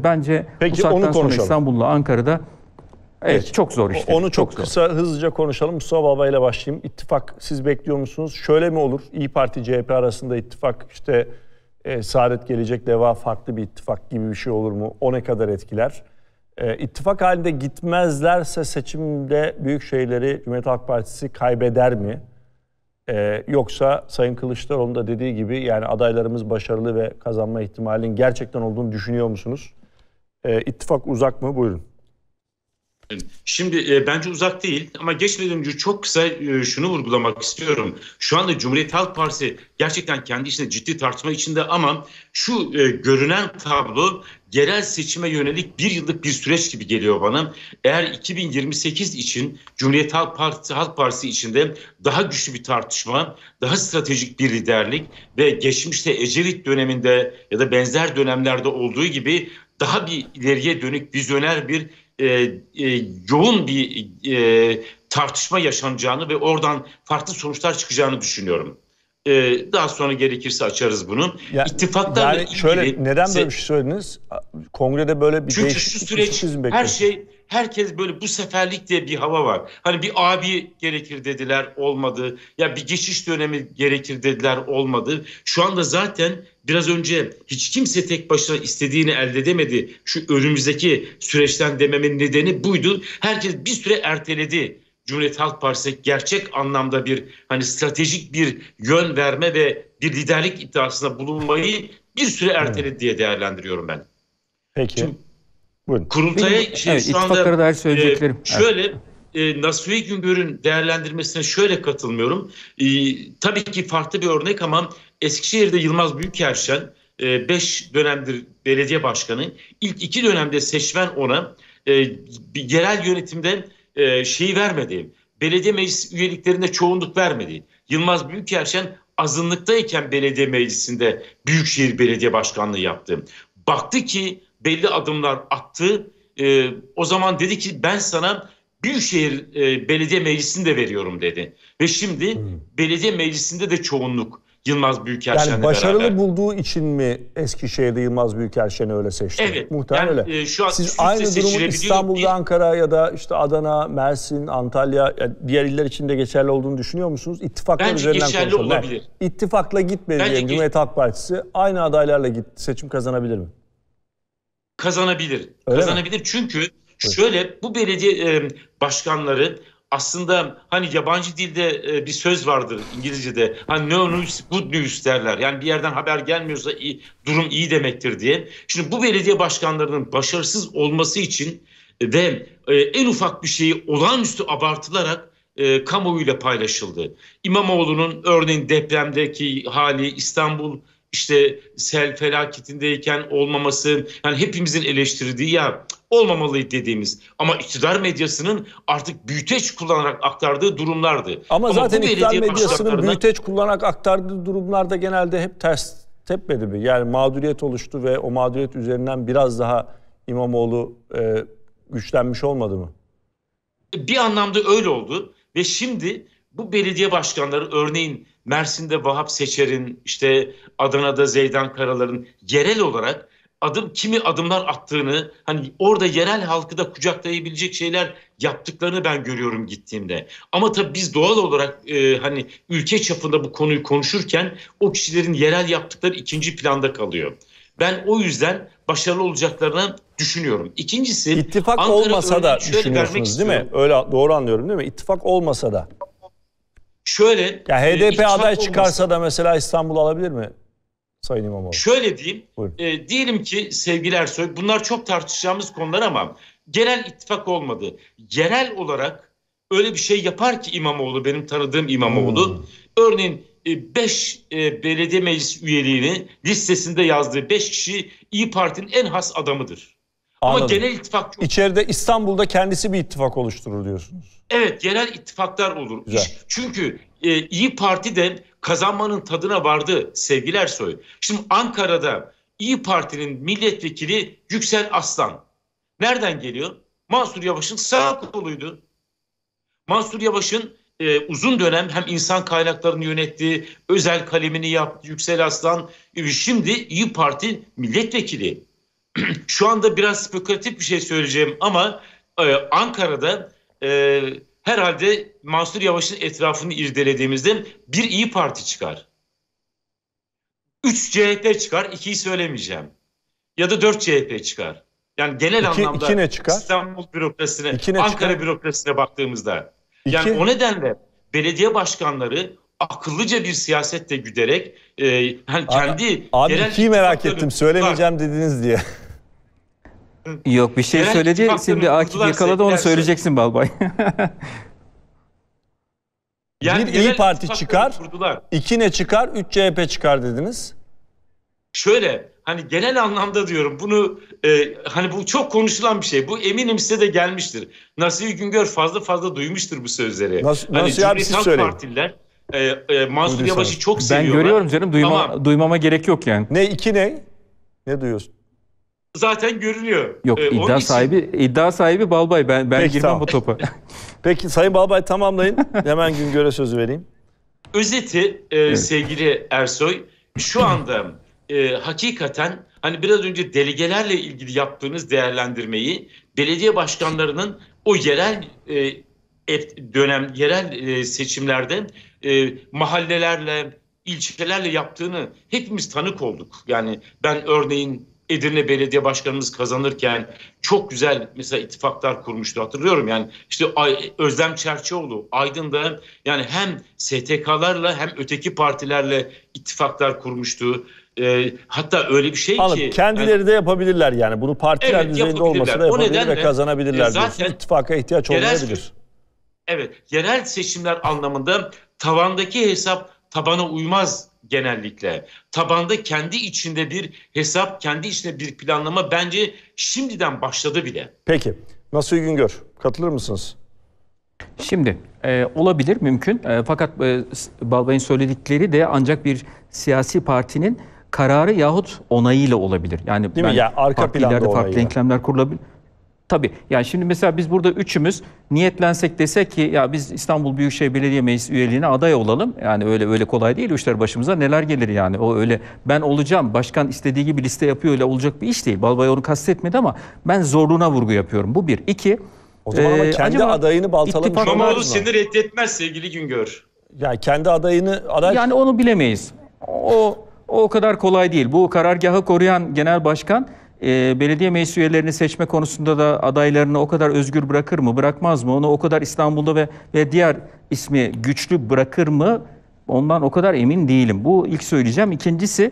Bence peki, bu saatten sonra İstanbul'la Ankara'da evet, evet, çok zor işte. Onu çok, çok kısa zor. Hızlıca konuşalım. Mustafa Balbay ile başlayayım. İttifak siz bekliyor musunuz? Şöyle mi olur? İYİ Parti C H P arasında ittifak işte... E, Saadet Gelecek Deva farklı bir ittifak gibi bir şey olur mu? O ne kadar etkiler? E, ittifak halinde gitmezlerse seçimde büyük şeyleri Cumhuriyet Halk Partisi kaybeder mi? E, yoksa Sayın Kılıçdaroğlu'nun da dediği gibi yani adaylarımız başarılı ve kazanma ihtimalinin gerçekten olduğunu düşünüyor musunuz? E, ittifak uzak mı? Buyurun. Şimdi e, bence uzak değil ama geçmeden önce çok kısa e, şunu vurgulamak istiyorum. Şu anda Cumhuriyet Halk Partisi gerçekten kendi içinde ciddi tartışma içinde ama şu e, görünen tablo yerel seçime yönelik bir yıllık bir süreç gibi geliyor bana. Eğer iki bin yirmi sekiz için Cumhuriyet Halk Partisi, Halk Partisi içinde daha güçlü bir tartışma, daha stratejik bir liderlik ve geçmişte Ecevit döneminde ya da benzer dönemlerde olduğu gibi daha bir ileriye dönük vizyoner bir E, e, yoğun bir e, tartışma yaşanacağını ve oradan farklı sonuçlar çıkacağını düşünüyorum. E, daha sonra gerekirse açarız bunu. Ya, İttifaklarla yani şöyle, ilgili... Neden böyle bir şey söylediniz? Kongrede böyle bir çünkü değişik... Çünkü şu süreç, her şey, herkes böyle bu seferlik diye bir hava var. Hani bir abi gerekir dediler, olmadı. Ya bir geçiş dönemi gerekir dediler, olmadı. Şu anda zaten... Biraz önce hiç kimse tek başına istediğini elde edemedi. Şu önümüzdeki süreçten dememin nedeni buydu. Herkes bir süre erteledi. Cumhuriyet Halk Partisi gerçek anlamda bir hani stratejik bir yön verme ve bir liderlik iddiasına bulunmayı bir süre erteledi diye değerlendiriyorum ben. Peki. Şimdi, buyurun. Kurultaya şey, evet, şu anda dair söyleyeceklerim. E, şöyle evet. e, Nasuhi Güngör'ün değerlendirmesine şöyle katılmıyorum. E, tabii ki farklı bir örnek ama Eskişehir'de Yılmaz Büyükerşen e, beş dönemdir belediye başkanı. İlk iki dönemde seçmen ona e, yerel yönetimden e, şeyi vermedi. Belediye meclis üyeliklerinde çoğunluk vermedi. Yılmaz Büyükerşen azınlıktayken belediye meclisinde Büyükşehir Belediye Başkanlığı yaptı. Baktı ki belli adımlar attı. E, o zaman dedi ki ben sana Büyükşehir e, Belediye Meclisi'ni de veriyorum dedi. Ve şimdi hmm. belediye meclisinde de çoğunluk Yılmaz Büyükerşen'le beraber. Yani başarılı beraber. bulduğu için mi Eskişehir'de Yılmaz Büyükerşen'i öyle seçti? Evet. Muhtemelen yani, e, şu an siz aynı durumu İstanbul'da, değil. Ankara ya da işte Adana, Mersin, Antalya, diğer iller için de geçerli olduğunu düşünüyor musunuz? İttifaklar Bence üzerinden geçerli olabilir. İttifakla gitmedi diyelim. Cumhuriyet Halk Partisi aynı adaylarla gitti. Seçim kazanabilir mi? Kazanabilir. Öyle kazanabilir mi? Çünkü evet. şöyle bu belediye e, başkanları aslında hani yabancı dilde bir söz vardır İngilizce'de. Hani no news good news derler. Yani bir yerden haber gelmiyorsa iyi, durum iyi demektir diye. Şimdi bu belediye başkanlarının başarısız olması için ve en ufak bir şeyi olağanüstü abartılarak e, kamuoyuyla paylaşıldı. İmamoğlu'nun örneğin depremdeki hali, İstanbul işte sel felaketindeyken olmaması, yani hepimizin eleştirdiği ya olmamalıydı dediğimiz ama iktidar medyasının artık büyüteç kullanarak aktardığı durumlardı. Ama, ama zaten iktidar medyasının başlarına... büyüteç kullanarak aktardığı durumlarda genelde hep ters tepmedi mi? Yani mağduriyet oluştu ve o mağduriyet üzerinden biraz daha İmamoğlu e, güçlenmiş olmadı mı? Bir anlamda öyle oldu ve şimdi bu belediye başkanları örneğin Mersin'de Vahap Seçer'in, işte Adana'da Zeydan Karalar'ın yerel olarak adım kimi adımlar attığını, hani orada yerel halkı da kucaklayabilecek şeyler yaptıklarını ben görüyorum gittiğimde. Ama tabii biz doğal olarak e, hani ülke çapında bu konuyu konuşurken o kişilerin yerel yaptıkları ikinci planda kalıyor. Ben o yüzden başarılı olacaklarını düşünüyorum. İkincisi, ittifak Ankara olmasa da düşünüyorsunuz değil mi? Öyle doğru anlıyorum değil mi? İttifak olmasa da. Şöyle, ya H D P e, aday çıkarsa olması, da mesela İstanbul alabilir mi Sayın İmamoğlu? Şöyle diyeyim, e, diyelim ki sevgili Ersoy, bunlar çok tartışacağımız konular ama genel ittifak olmadı. Genel olarak öyle bir şey yapar ki İmamoğlu, benim tanıdığım İmamoğlu, hmm. örneğin beş e, e, belediye meclis üyeliğini listesinde yazdığı beş kişi İYİ Parti'nin en has adamıdır. Anladım. Ama genel ittifak çok... İçeride İstanbul'da kendisi bir ittifak oluşturur diyorsunuz. Evet, genel ittifaklar olur. Güzel. Çünkü e, İYİ Parti de kazanmanın tadına vardı sevgili Ersoy. Şimdi Ankara'da İYİ Parti'nin milletvekili Yüksel Aslan. Nereden geliyor? Mansur Yavaş'ın sağ koluydu. Mansur Yavaş'ın e, uzun dönem hem insan kaynaklarını yönetti, özel kalemini yaptı Yüksel Aslan. E, şimdi İYİ Parti milletvekili. Şu anda biraz spekülatif bir şey söyleyeceğim ama e, Ankara'da e, herhalde Mansur Yavaş'ın etrafını irdelediğimizde bir İYİ Parti çıkar. Üç C H P çıkar, ikiyi söylemeyeceğim. Ya da dört C H P çıkar. Yani genel iki, anlamda iki ne çıkar? İstanbul bürokrasisine, Ankara çıkar? bürokrasisine baktığımızda. İki. Yani o nedenle belediye başkanları akıllıca bir siyasetle güderek e, yani kendi... Abi ikiyi merak ettim, söylemeyeceğim dediniz diye. Yok, bir şey evet, söyledi. Şimdi Akif yakaladı, onu söyleyeceksin Balbay. Yani bir İYİ Parti çıkar, kurdular. iki ne çıkar, üç C H P çıkar dediniz. Şöyle, hani genel anlamda diyorum bunu, e, hani bu çok konuşulan bir şey. Bu eminim size de gelmiştir. Nasuhi Güngör fazla fazla duymuştur bu sözleri. Nas hani Nasuhi abi siz söyleyin. Partiler, e, e, Mansur Yavaş'ı çok seviyorlar. Ben görüyorum canım, duyma, tamam. duymama gerek yok yani. Ne iki ne? Ne duyuyorsun? Zaten görülüyor. Yok ee, iddia sahibi için... iddia sahibi Balbay, ben ben Peki, girmem tamam. bu topa. Peki Sayın Balbay tamamlayın. Hemen Güngör'e sözü vereyim. Özeti e, evet. sevgili Ersoy, şu anda e, hakikaten hani biraz önce delegelerle ilgili yaptığınız değerlendirmeyi belediye başkanlarının o yerel e, dönem yerel e, seçimlerde e, mahallelerle ilçelerle yaptığını hepimiz tanık olduk. Yani ben örneğin Edirne Belediye Başkanımız kazanırken çok güzel mesela ittifaklar kurmuştu, hatırlıyorum. Yani işte Özlem Çerçioğlu Aydın'da yani hem S T K'larla hem öteki partilerle ittifaklar kurmuştu. E, hatta öyle bir şey Anladım. ki... Kendileri yani, de yapabilirler yani. Bunu partiler evet, düzeyinde olmasa da yapabilir nedenle, ve kazanabilirler. E, zaten ittifaka ihtiyaç olmayabilir. Evet, yerel seçimler anlamında tavandaki hesap tabana uymaz genellikle. Tabanda kendi içinde bir hesap, kendi içinde bir planlama bence şimdiden başladı bile. Peki, Nasuhi Güngör, katılır mısınız? Şimdi e, olabilir, mümkün. E, fakat e, Balbay'ın söyledikleri de ancak bir siyasi partinin kararı yahut onayıyla olabilir. Yani Değil ben, mi? Ya, arka partilerde farklı denklemler kurulabilir. Tabii. Yani şimdi mesela biz burada üçümüz niyetlensek desek ki ya biz İstanbul Büyükşehir Belediye Meclisi üyeliğine aday olalım. Yani öyle öyle kolay değil. Üçler başımıza neler gelir yani. O öyle ben olacağım, başkan istediği gibi liste yapıyor, öyle olacak bir iş değil. Balbay onu kastetmedi ama ben zorluğuna vurgu yapıyorum. Bu bir. İki. O zaman ee, ama kendi adayını baltalamış. İmamoğlu seni reddetmez sevgili Güngör. Yani kendi adayını... Aday... Yani onu bilemeyiz. O, o kadar kolay değil. Bu karargahı koruyan genel başkan... Belediye meclis üyelerini seçme konusunda da adaylarını o kadar özgür bırakır mı, bırakmaz mı? Onu o kadar İstanbul'da ve, ve diğer ismi güçlü bırakır mı? Ondan o kadar emin değilim. Bu ilk söyleyeceğim. İkincisi,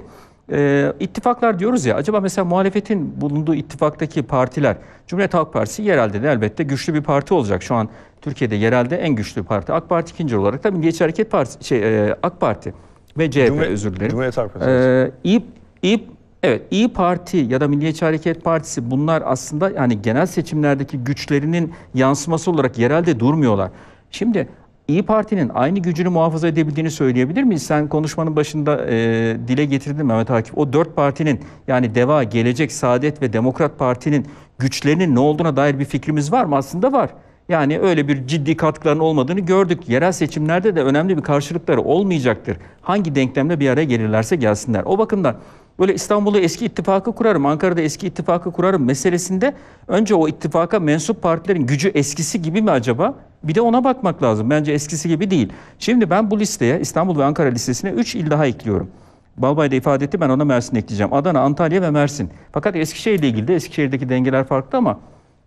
e, ittifaklar diyoruz ya, acaba mesela muhalefetin bulunduğu ittifaktaki partiler, Cumhuriyet Halk Partisi yerelde de elbette güçlü bir parti olacak. Şu an Türkiye'de yerelde en güçlü parti. AK Parti ikinci olarak da Milliyetçi Hareket Partisi, şey, e, AK Parti ve C H P Cumhur özür dilerim. Cumhuriyet Halk Partisi. Ee, İYİ, İYİ Evet, İYİ Parti ya da Milliyetçi Hareket Partisi bunlar aslında yani genel seçimlerdeki güçlerinin yansıması olarak yerelde durmuyorlar. Şimdi İYİ Parti'nin aynı gücünü muhafaza edebildiğini söyleyebilir miyiz? Sen konuşmanın başında e, dile getirdin Mehmet Akif. O dört partinin yani Deva, Gelecek, Saadet ve Demokrat Parti'nin güçlerinin ne olduğuna dair bir fikrimiz var mı? Aslında var. Yani öyle bir ciddi katkıların olmadığını gördük. Yerel seçimlerde de önemli bir karşılıkları olmayacaktır. Hangi denklemle bir araya gelirlerse gelsinler. O bakımdan böyle İstanbul'da eski ittifakı kurarım, Ankara'da eski ittifakı kurarım meselesinde önce o ittifaka mensup partilerin gücü eskisi gibi mi acaba? Bir de ona bakmak lazım. Bence eskisi gibi değil. Şimdi ben bu listeye, İstanbul ve Ankara listesine üç il daha ekliyorum. Balbay da ifade etti, ben ona Mersin ekleyeceğim. Adana, Antalya ve Mersin. Fakat Eskişehir'le ilgili de Eskişehir'deki dengeler farklı ama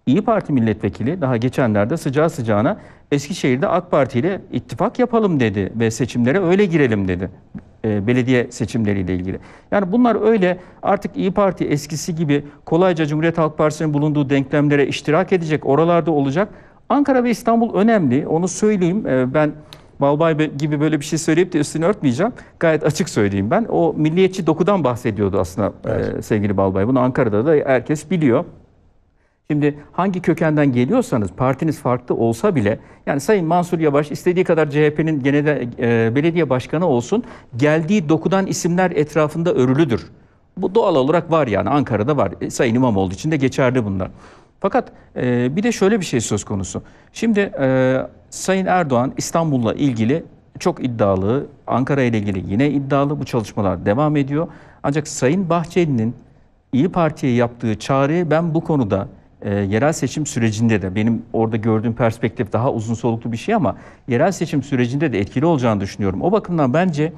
İYİ Parti milletvekili daha geçenlerde sıcağı sıcağına Eskişehir'de AK Parti ile ittifak yapalım dedi ve seçimlere öyle girelim dedi. Belediye seçimleriyle ilgili. Yani bunlar öyle artık İYİ Parti eskisi gibi kolayca Cumhuriyet Halk Partisi'nin bulunduğu denklemlere iştirak edecek, oralarda olacak. Ankara ve İstanbul önemli, onu söyleyeyim. Ben Balbay gibi böyle bir şey söyleyip de üstünü örtmeyeceğim. Gayet açık söyleyeyim ben. O milliyetçi dokudan bahsediyordu aslında evet. sevgili Balbay. Bunu Ankara'da da herkes biliyor. Şimdi hangi kökenden geliyorsanız partiniz farklı olsa bile yani Sayın Mansur Yavaş istediği kadar C H P'nin genel e, belediye başkanı olsun, geldiği dokudan isimler etrafında örülüdür. Bu doğal olarak var yani Ankara'da var. E, Sayın İmamoğlu için de geçerli bunlar. Fakat e, bir de şöyle bir şey söz konusu. Şimdi e, Sayın Erdoğan İstanbul'la ilgili çok iddialı, Ankara ile ilgili yine iddialı, bu çalışmalar devam ediyor. Ancak Sayın Bahçeli'nin İYİ Parti'ye yaptığı çağrıyı ben bu konuda E, yerel seçim sürecinde de benim orada gördüğüm perspektif daha uzun soluklu bir şey ama yerel seçim sürecinde de etkili olacağını düşünüyorum. O bakımdan bence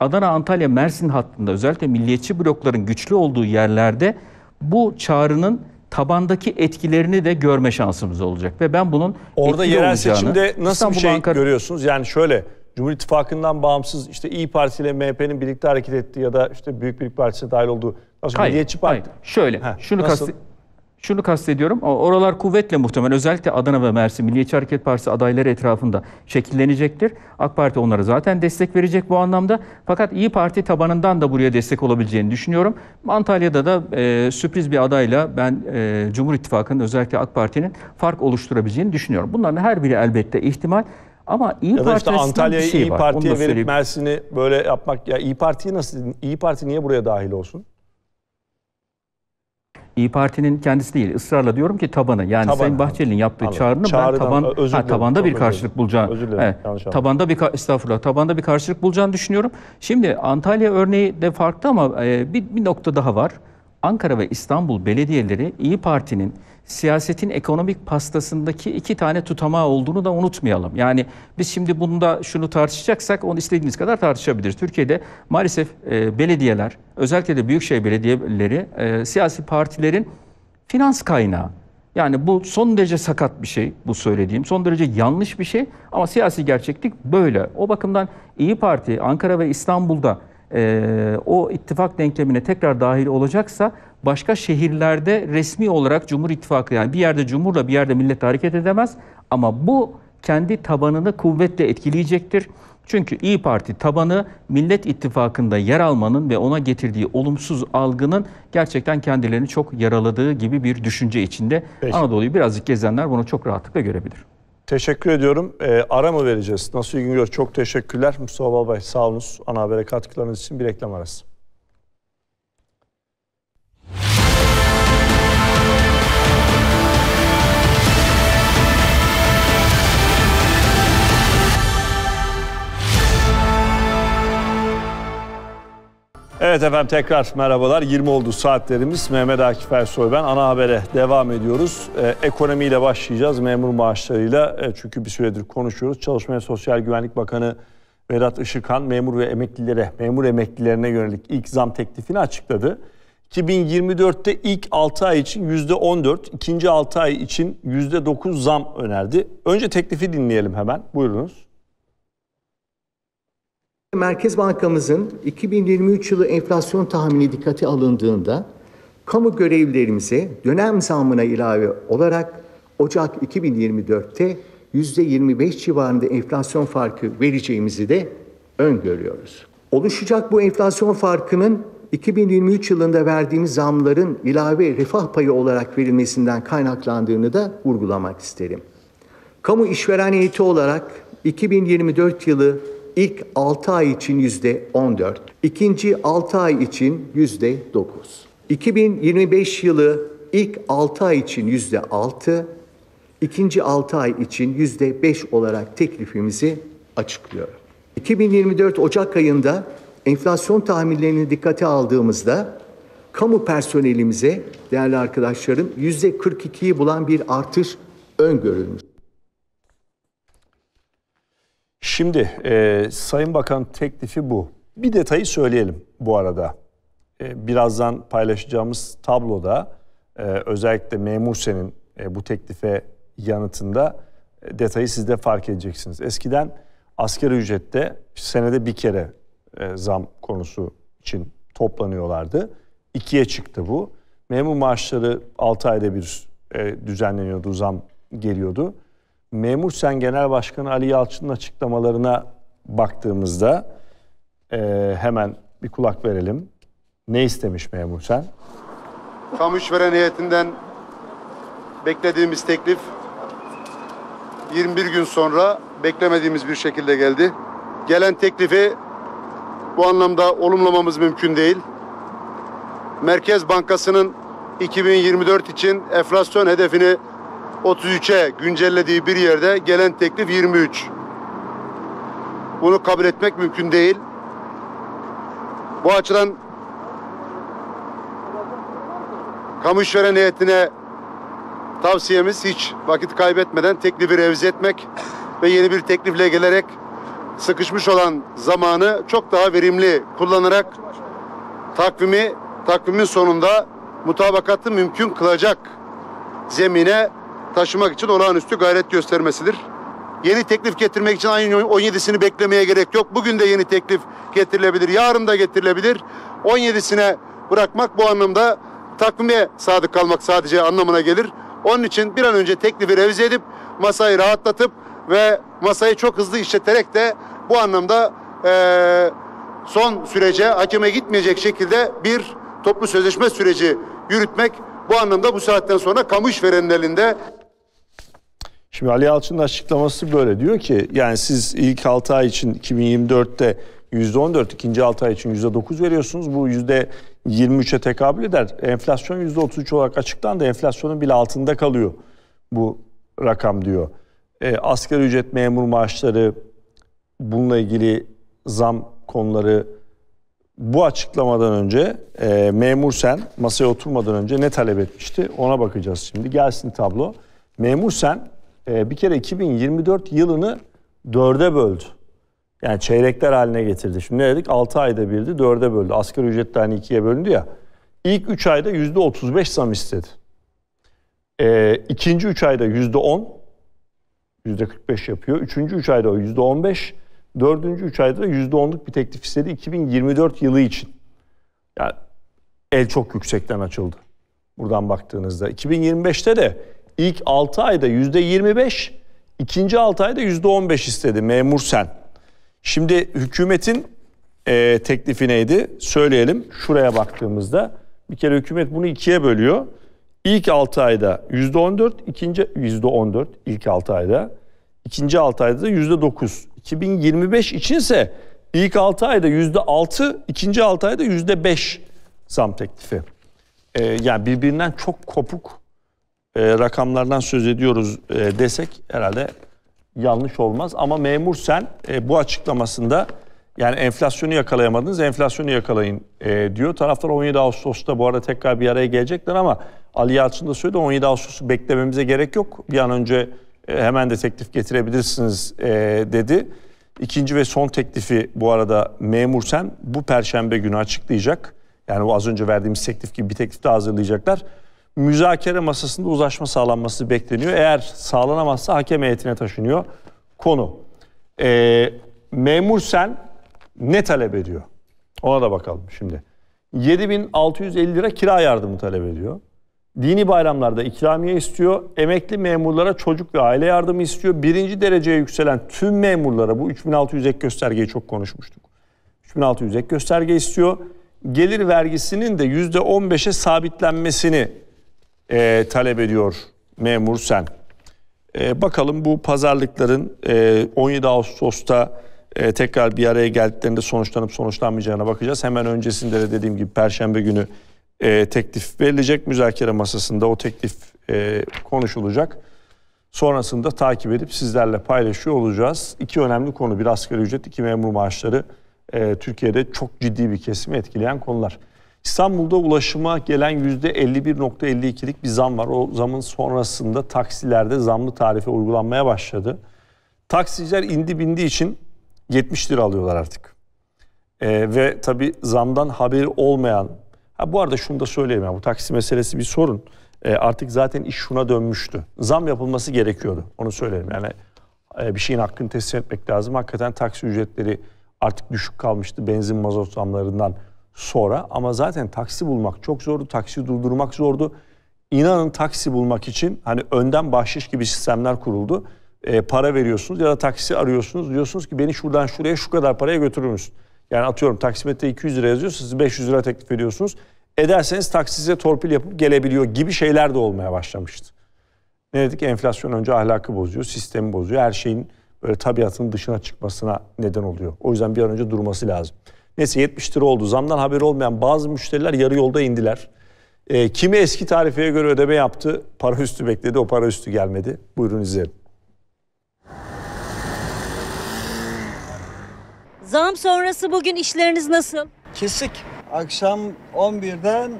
Adana, Antalya, Mersin hattında özellikle milliyetçi blokların güçlü olduğu yerlerde bu çağrının tabandaki etkilerini de görme şansımız olacak. Ve ben bunun orada yerel seçimde nasıl İstanbul, bir şey Ankara... görüyorsunuz? Yani şöyle Cumhur İttifakı'ndan bağımsız işte İYİ Parti ile M H P'nin birlikte hareket ettiği ya da işte Büyük Birlik Partisi'ne dahil olduğu nasıl hayır, milliyetçi parti? Hayır. Şöyle Heh, şunu kastediyorum. Şunu kastediyorum, oralar kuvvetle muhtemelen özellikle Adana ve Mersin Milliyetçi Hareket Partisi adayları etrafında şekillenecektir. AK Parti onlara zaten destek verecek bu anlamda. Fakat İYİ Parti tabanından da buraya destek olabileceğini düşünüyorum. Antalya'da da e, sürpriz bir adayla ben e, Cumhur İttifakı'nın özellikle AK Parti'nin fark oluşturabileceğini düşünüyorum. Bunların her biri elbette ihtimal. Ama İYİ Parti'ye işte Antalya'yı şey İYİ Parti'ye verip Mersin'i böyle yapmak ya İYİ Parti'yi nasıl İYİ Parti niye buraya dahil olsun? İYİ Parti'nin kendisi değil, ısrarla diyorum ki tabanı. Yani taban, Sayın Bahçeli'nin yaptığı anladım. çağrını Çağrıdan, ben taban, ha, dilerim, tabanda bir karşılık bulacağını, dilerim, evet, tabanda bir estağfurullah, tabanda bir karşılık bulacağını düşünüyorum. Şimdi Antalya örneği de farklı ama e, bir, bir nokta daha var. Ankara ve İstanbul belediyeleri İYİ Parti'nin siyasetin ekonomik pastasındaki iki tane tutamağı olduğunu da unutmayalım. Yani biz şimdi bunda şunu tartışacaksak onu istediğiniz kadar tartışabiliriz. Türkiye'de maalesef e, belediyeler, özellikle de büyükşehir belediyeleri e, siyasi partilerin finans kaynağı. Yani bu son derece sakat bir şey, bu söylediğim son derece yanlış bir şey ama siyasi gerçeklik böyle. O bakımdan İYİ Parti Ankara ve İstanbul'da e, o ittifak denklemine tekrar dahil olacaksa başka şehirlerde resmi olarak Cumhur İttifakı, yani bir yerde Cumhur'la bir yerde millet hareket edemez ama bu kendi tabanını kuvvetle etkileyecektir. Çünkü İYİ Parti tabanı Millet İttifakı'nda yer almanın ve ona getirdiği olumsuz algının gerçekten kendilerini çok yaraladığı gibi bir düşünce içinde. Peki. Anadolu'yu birazcık gezenler bunu çok rahatlıkla görebilir. Teşekkür ediyorum. E, ara mı vereceğiz? Nasuhi Güngör, çok teşekkürler. Mustafa Balbay, sağolunuz. Ana Haber'e katkılarınız için bir reklam arası. Evet efendim, tekrar merhabalar. yirmi oldu saatlerimiz. Mehmet Akif Ersoy ben. Ana Haber'e devam ediyoruz. Ee, ekonomiyle başlayacağız. Memur maaşlarıyla. E, çünkü bir süredir konuşuyoruz. Çalışma ve Sosyal Güvenlik Bakanı Vedat Işıkhan memur ve emeklilere, memur emeklilerine yönelik ilk zam teklifini açıkladı. iki bin yirmi dörtte ilk altı ay için yüzde on dört, ikinci altı ay için yüzde dokuz zam önerdi. Önce teklifi dinleyelim hemen. Buyurunuz. Merkez Bankamızın iki bin yirmi üç yılı enflasyon tahmini dikkate alındığında kamu görevlilerimize dönem zammına ilave olarak Ocak iki bin yirmi dörtte yüzde yirmi beş civarında enflasyon farkı vereceğimizi de öngörüyoruz. Oluşacak bu enflasyon farkının iki bin yirmi üç yılında verdiğimiz zamların ilave refah payı olarak verilmesinden kaynaklandığını da vurgulamak isterim. Kamu işveren heyeti olarak iki bin yirmi dört yılı İlk altı ay için yüzde on dört, ikinci altı ay için yüzde dokuz. iki bin yirmi beş yılı ilk altı ay için yüzde altı, ikinci altı ay için yüzde beş olarak teklifimizi açıklıyorum. iki bin yirmi dört Ocak ayında enflasyon tahminlerini dikkate aldığımızda kamu personelimize, değerli arkadaşlarım, yüzde kırk ikiyi bulan bir artış öngörülmüş. Şimdi e, Sayın Bakan teklifi bu. Bir detayı söyleyelim bu arada. E, birazdan paylaşacağımız tabloda e, özellikle Memur-Sen'in e, bu teklife yanıtında e, detayı siz de fark edeceksiniz. Eskiden asgari ücrette senede bir kere e, zam konusu için toplanıyorlardı. İkiye çıktı bu. Memur maaşları altı ayda bir e, düzenleniyordu, zam geliyordu. Memur-Sen Genel Başkanı Ali Yalçın'ın açıklamalarına baktığımızda e, hemen bir kulak verelim. Ne istemiş Memur-Sen? Kamu işveren heyetinden beklediğimiz teklif yirmi bir gün sonra beklemediğimiz bir şekilde geldi. Gelen teklifi bu anlamda olumlamamız mümkün değil. Merkez Bankası'nın iki bin yirmi dört için enflasyon hedefini otuz üçe güncellediği bir yerde gelen teklif yirmi üç. Bunu kabul etmek mümkün değil. Bu açıdan kamu işveren heyetine tavsiyemiz hiç vakit kaybetmeden teklifi revize etmek ve yeni bir teklifle gelerek sıkışmış olan zamanı çok daha verimli kullanarak takvimi takvimin sonunda mutabakatı mümkün kılacak zemine taşımak için olağanüstü gayret göstermesidir. Yeni teklif getirmek için ayın on yedisini beklemeye gerek yok. Bugün de yeni teklif getirilebilir, yarın da getirilebilir. on yedisine bırakmak bu anlamda takvime sadık kalmak sadece anlamına gelir. Onun için bir an önce teklifi revize edip masayı rahatlatıp ve masayı çok hızlı işleterek de bu anlamda ee, son sürece hakeme gitmeyecek şekilde bir toplu sözleşme süreci yürütmek, bu anlamda bu saatten sonra kamu işverenin elinde. Şimdi Ali Yalçın'ın açıklaması böyle, diyor ki yani siz ilk altı ay için iki bin yirmi dörtte yüzde on dört, ikinci altı ay için yüzde dokuz veriyorsunuz. Bu yüzde yirmi üçe tekabül eder. Enflasyon yüzde otuz üç olarak açıklandı. Enflasyonun bile altında kalıyor bu rakam diyor. E, asgari ücret, memur maaşları, bununla ilgili zam konuları bu açıklamadan önce e, Memur-Sen masaya oturmadan önce ne talep etmişti ona bakacağız şimdi. Gelsin tablo. Memur-Sen e, bir kere iki bin yirmi dört yılını dörde böldü. Yani çeyrekler haline getirdi. Şimdi ne dedik? altı ayda birdi, dörde böldü. Asgari ücret de hani ikiye bölündü ya. İlk üç ayda yüzde otuz beş zam istedi. E, ikinci üç ayda yüzde on, yüzde kırk beş yapıyor. Üçüncü üç ayda o yüzde on beş. Dördüncü üç ayda da yüzde onluk bir teklif istedi iki bin yirmi dört yılı için. Yani el çok yüksekten açıldı buradan baktığınızda. iki bin yirmi beşte de ilk altı ayda yüzde yirmi beş, ikinci altı ayda yüzde on beş istedi Memur-Sen. Şimdi hükümetin e, teklifi neydi? Söyleyelim, şuraya baktığımızda bir kere hükümet bunu ikiye bölüyor. İlk altı ayda yüzde on dört, ikinci yüzde on dört ilk altı ayda, ikinci altı ayda da yüzde dokuz. iki bin yirmi beş içinse ilk altı ayda yüzde altı, ikinci altı ayda yüzde beş zam teklifi. Ee, yani birbirinden çok kopuk e, rakamlardan söz ediyoruz e, desek herhalde yanlış olmaz. Ama Memur-Sen e, bu açıklamasında yani enflasyonu yakalayamadınız, enflasyonu yakalayın e, diyor. Taraftar on yedi Ağustos'ta bu arada tekrar bir araya gelecekler ama Ali Yalçın da söyledi, on yedi Ağustos'u beklememize gerek yok. Bir an önce e, hemen de teklif getirebilirsiniz e, dedi. İkinci ve son teklifi bu arada Memur-Sen bu perşembe günü açıklayacak. Yani o az önce verdiğimiz teklif gibi bir teklif de hazırlayacaklar. Müzakere masasında uzlaşma sağlanması bekleniyor. Eğer sağlanamazsa hakem heyetine taşınıyor konu. E, Memur-Sen ne talep ediyor? Ona da bakalım şimdi. yedi bin altı yüz elli lira kira yardımı talep ediyor. Dini bayramlarda ikramiye istiyor. Emekli memurlara çocuk ve aile yardımı istiyor. Birinci dereceye yükselen tüm memurlara bu üç bin altı yüz ek göstergeyi çok konuşmuştuk. üç bin altı yüz ek gösterge istiyor. Gelir vergisinin de yüzde on beşe sabitlenmesini e, talep ediyor Memur-Sen. E, bakalım bu pazarlıkların e, on yedi Ağustos'ta e, tekrar bir araya geldiklerinde sonuçlanıp sonuçlanmayacağına bakacağız. Hemen öncesinde de dediğim gibi perşembe günü e, teklif verilecek. Müzakere masasında o teklif e, konuşulacak. Sonrasında takip edip sizlerle paylaşıyor olacağız. İki önemli konu: bir asgari ücret, iki memur maaşları. Türkiye'de çok ciddi bir kesimi etkileyen konular. İstanbul'da ulaşıma gelen yüzde elli bir nokta elli ikilik bir zam var. O zamın sonrasında taksilerde zamlı tarife uygulanmaya başladı. Taksiciler indi bindiği için yetmiş lira alıyorlar artık. E, ve tabii zamdan haberi olmayan... Ha, bu arada şunu da söyleyeyim, yani bu taksi meselesi bir sorun. E, artık zaten iş şuna dönmüştü. Zam yapılması gerekiyordu, onu söyleyeyim. Yani e, bir şeyin hakkını teslim etmek lazım. Hakikaten taksi ücretleri artık düşük kalmıştı benzin mazot zamlarından sonra. Ama zaten taksi bulmak çok zordu. Taksi durdurmak zordu. İnanın taksi bulmak için hani önden bahşiş gibi sistemler kuruldu. E, para veriyorsunuz ya da taksi arıyorsunuz. Diyorsunuz ki beni şuradan şuraya şu kadar paraya götürür müsün? Yani atıyorum taksimetre iki yüz lira yazıyor. Siz beş yüz lira teklif ediyorsunuz. Ederseniz taksi size torpil yapıp gelebiliyor gibi şeyler de olmaya başlamıştı. Ne dedik? Enflasyon önce ahlakı bozuyor, sistemi bozuyor. Her şeyin böyle tabiatının dışına çıkmasına neden oluyor. O yüzden bir an önce durması lazım. Neyse, yetmiş lira oldu. Zamdan haberi olmayan bazı müşteriler yarı yolda indiler. E, kimi eski tarifeye göre ödeme yaptı. Para üstü bekledi. O para üstü gelmedi. Buyurun izleyelim. Zam sonrası bugün işleriniz nasıl? Kesik. Akşam on birden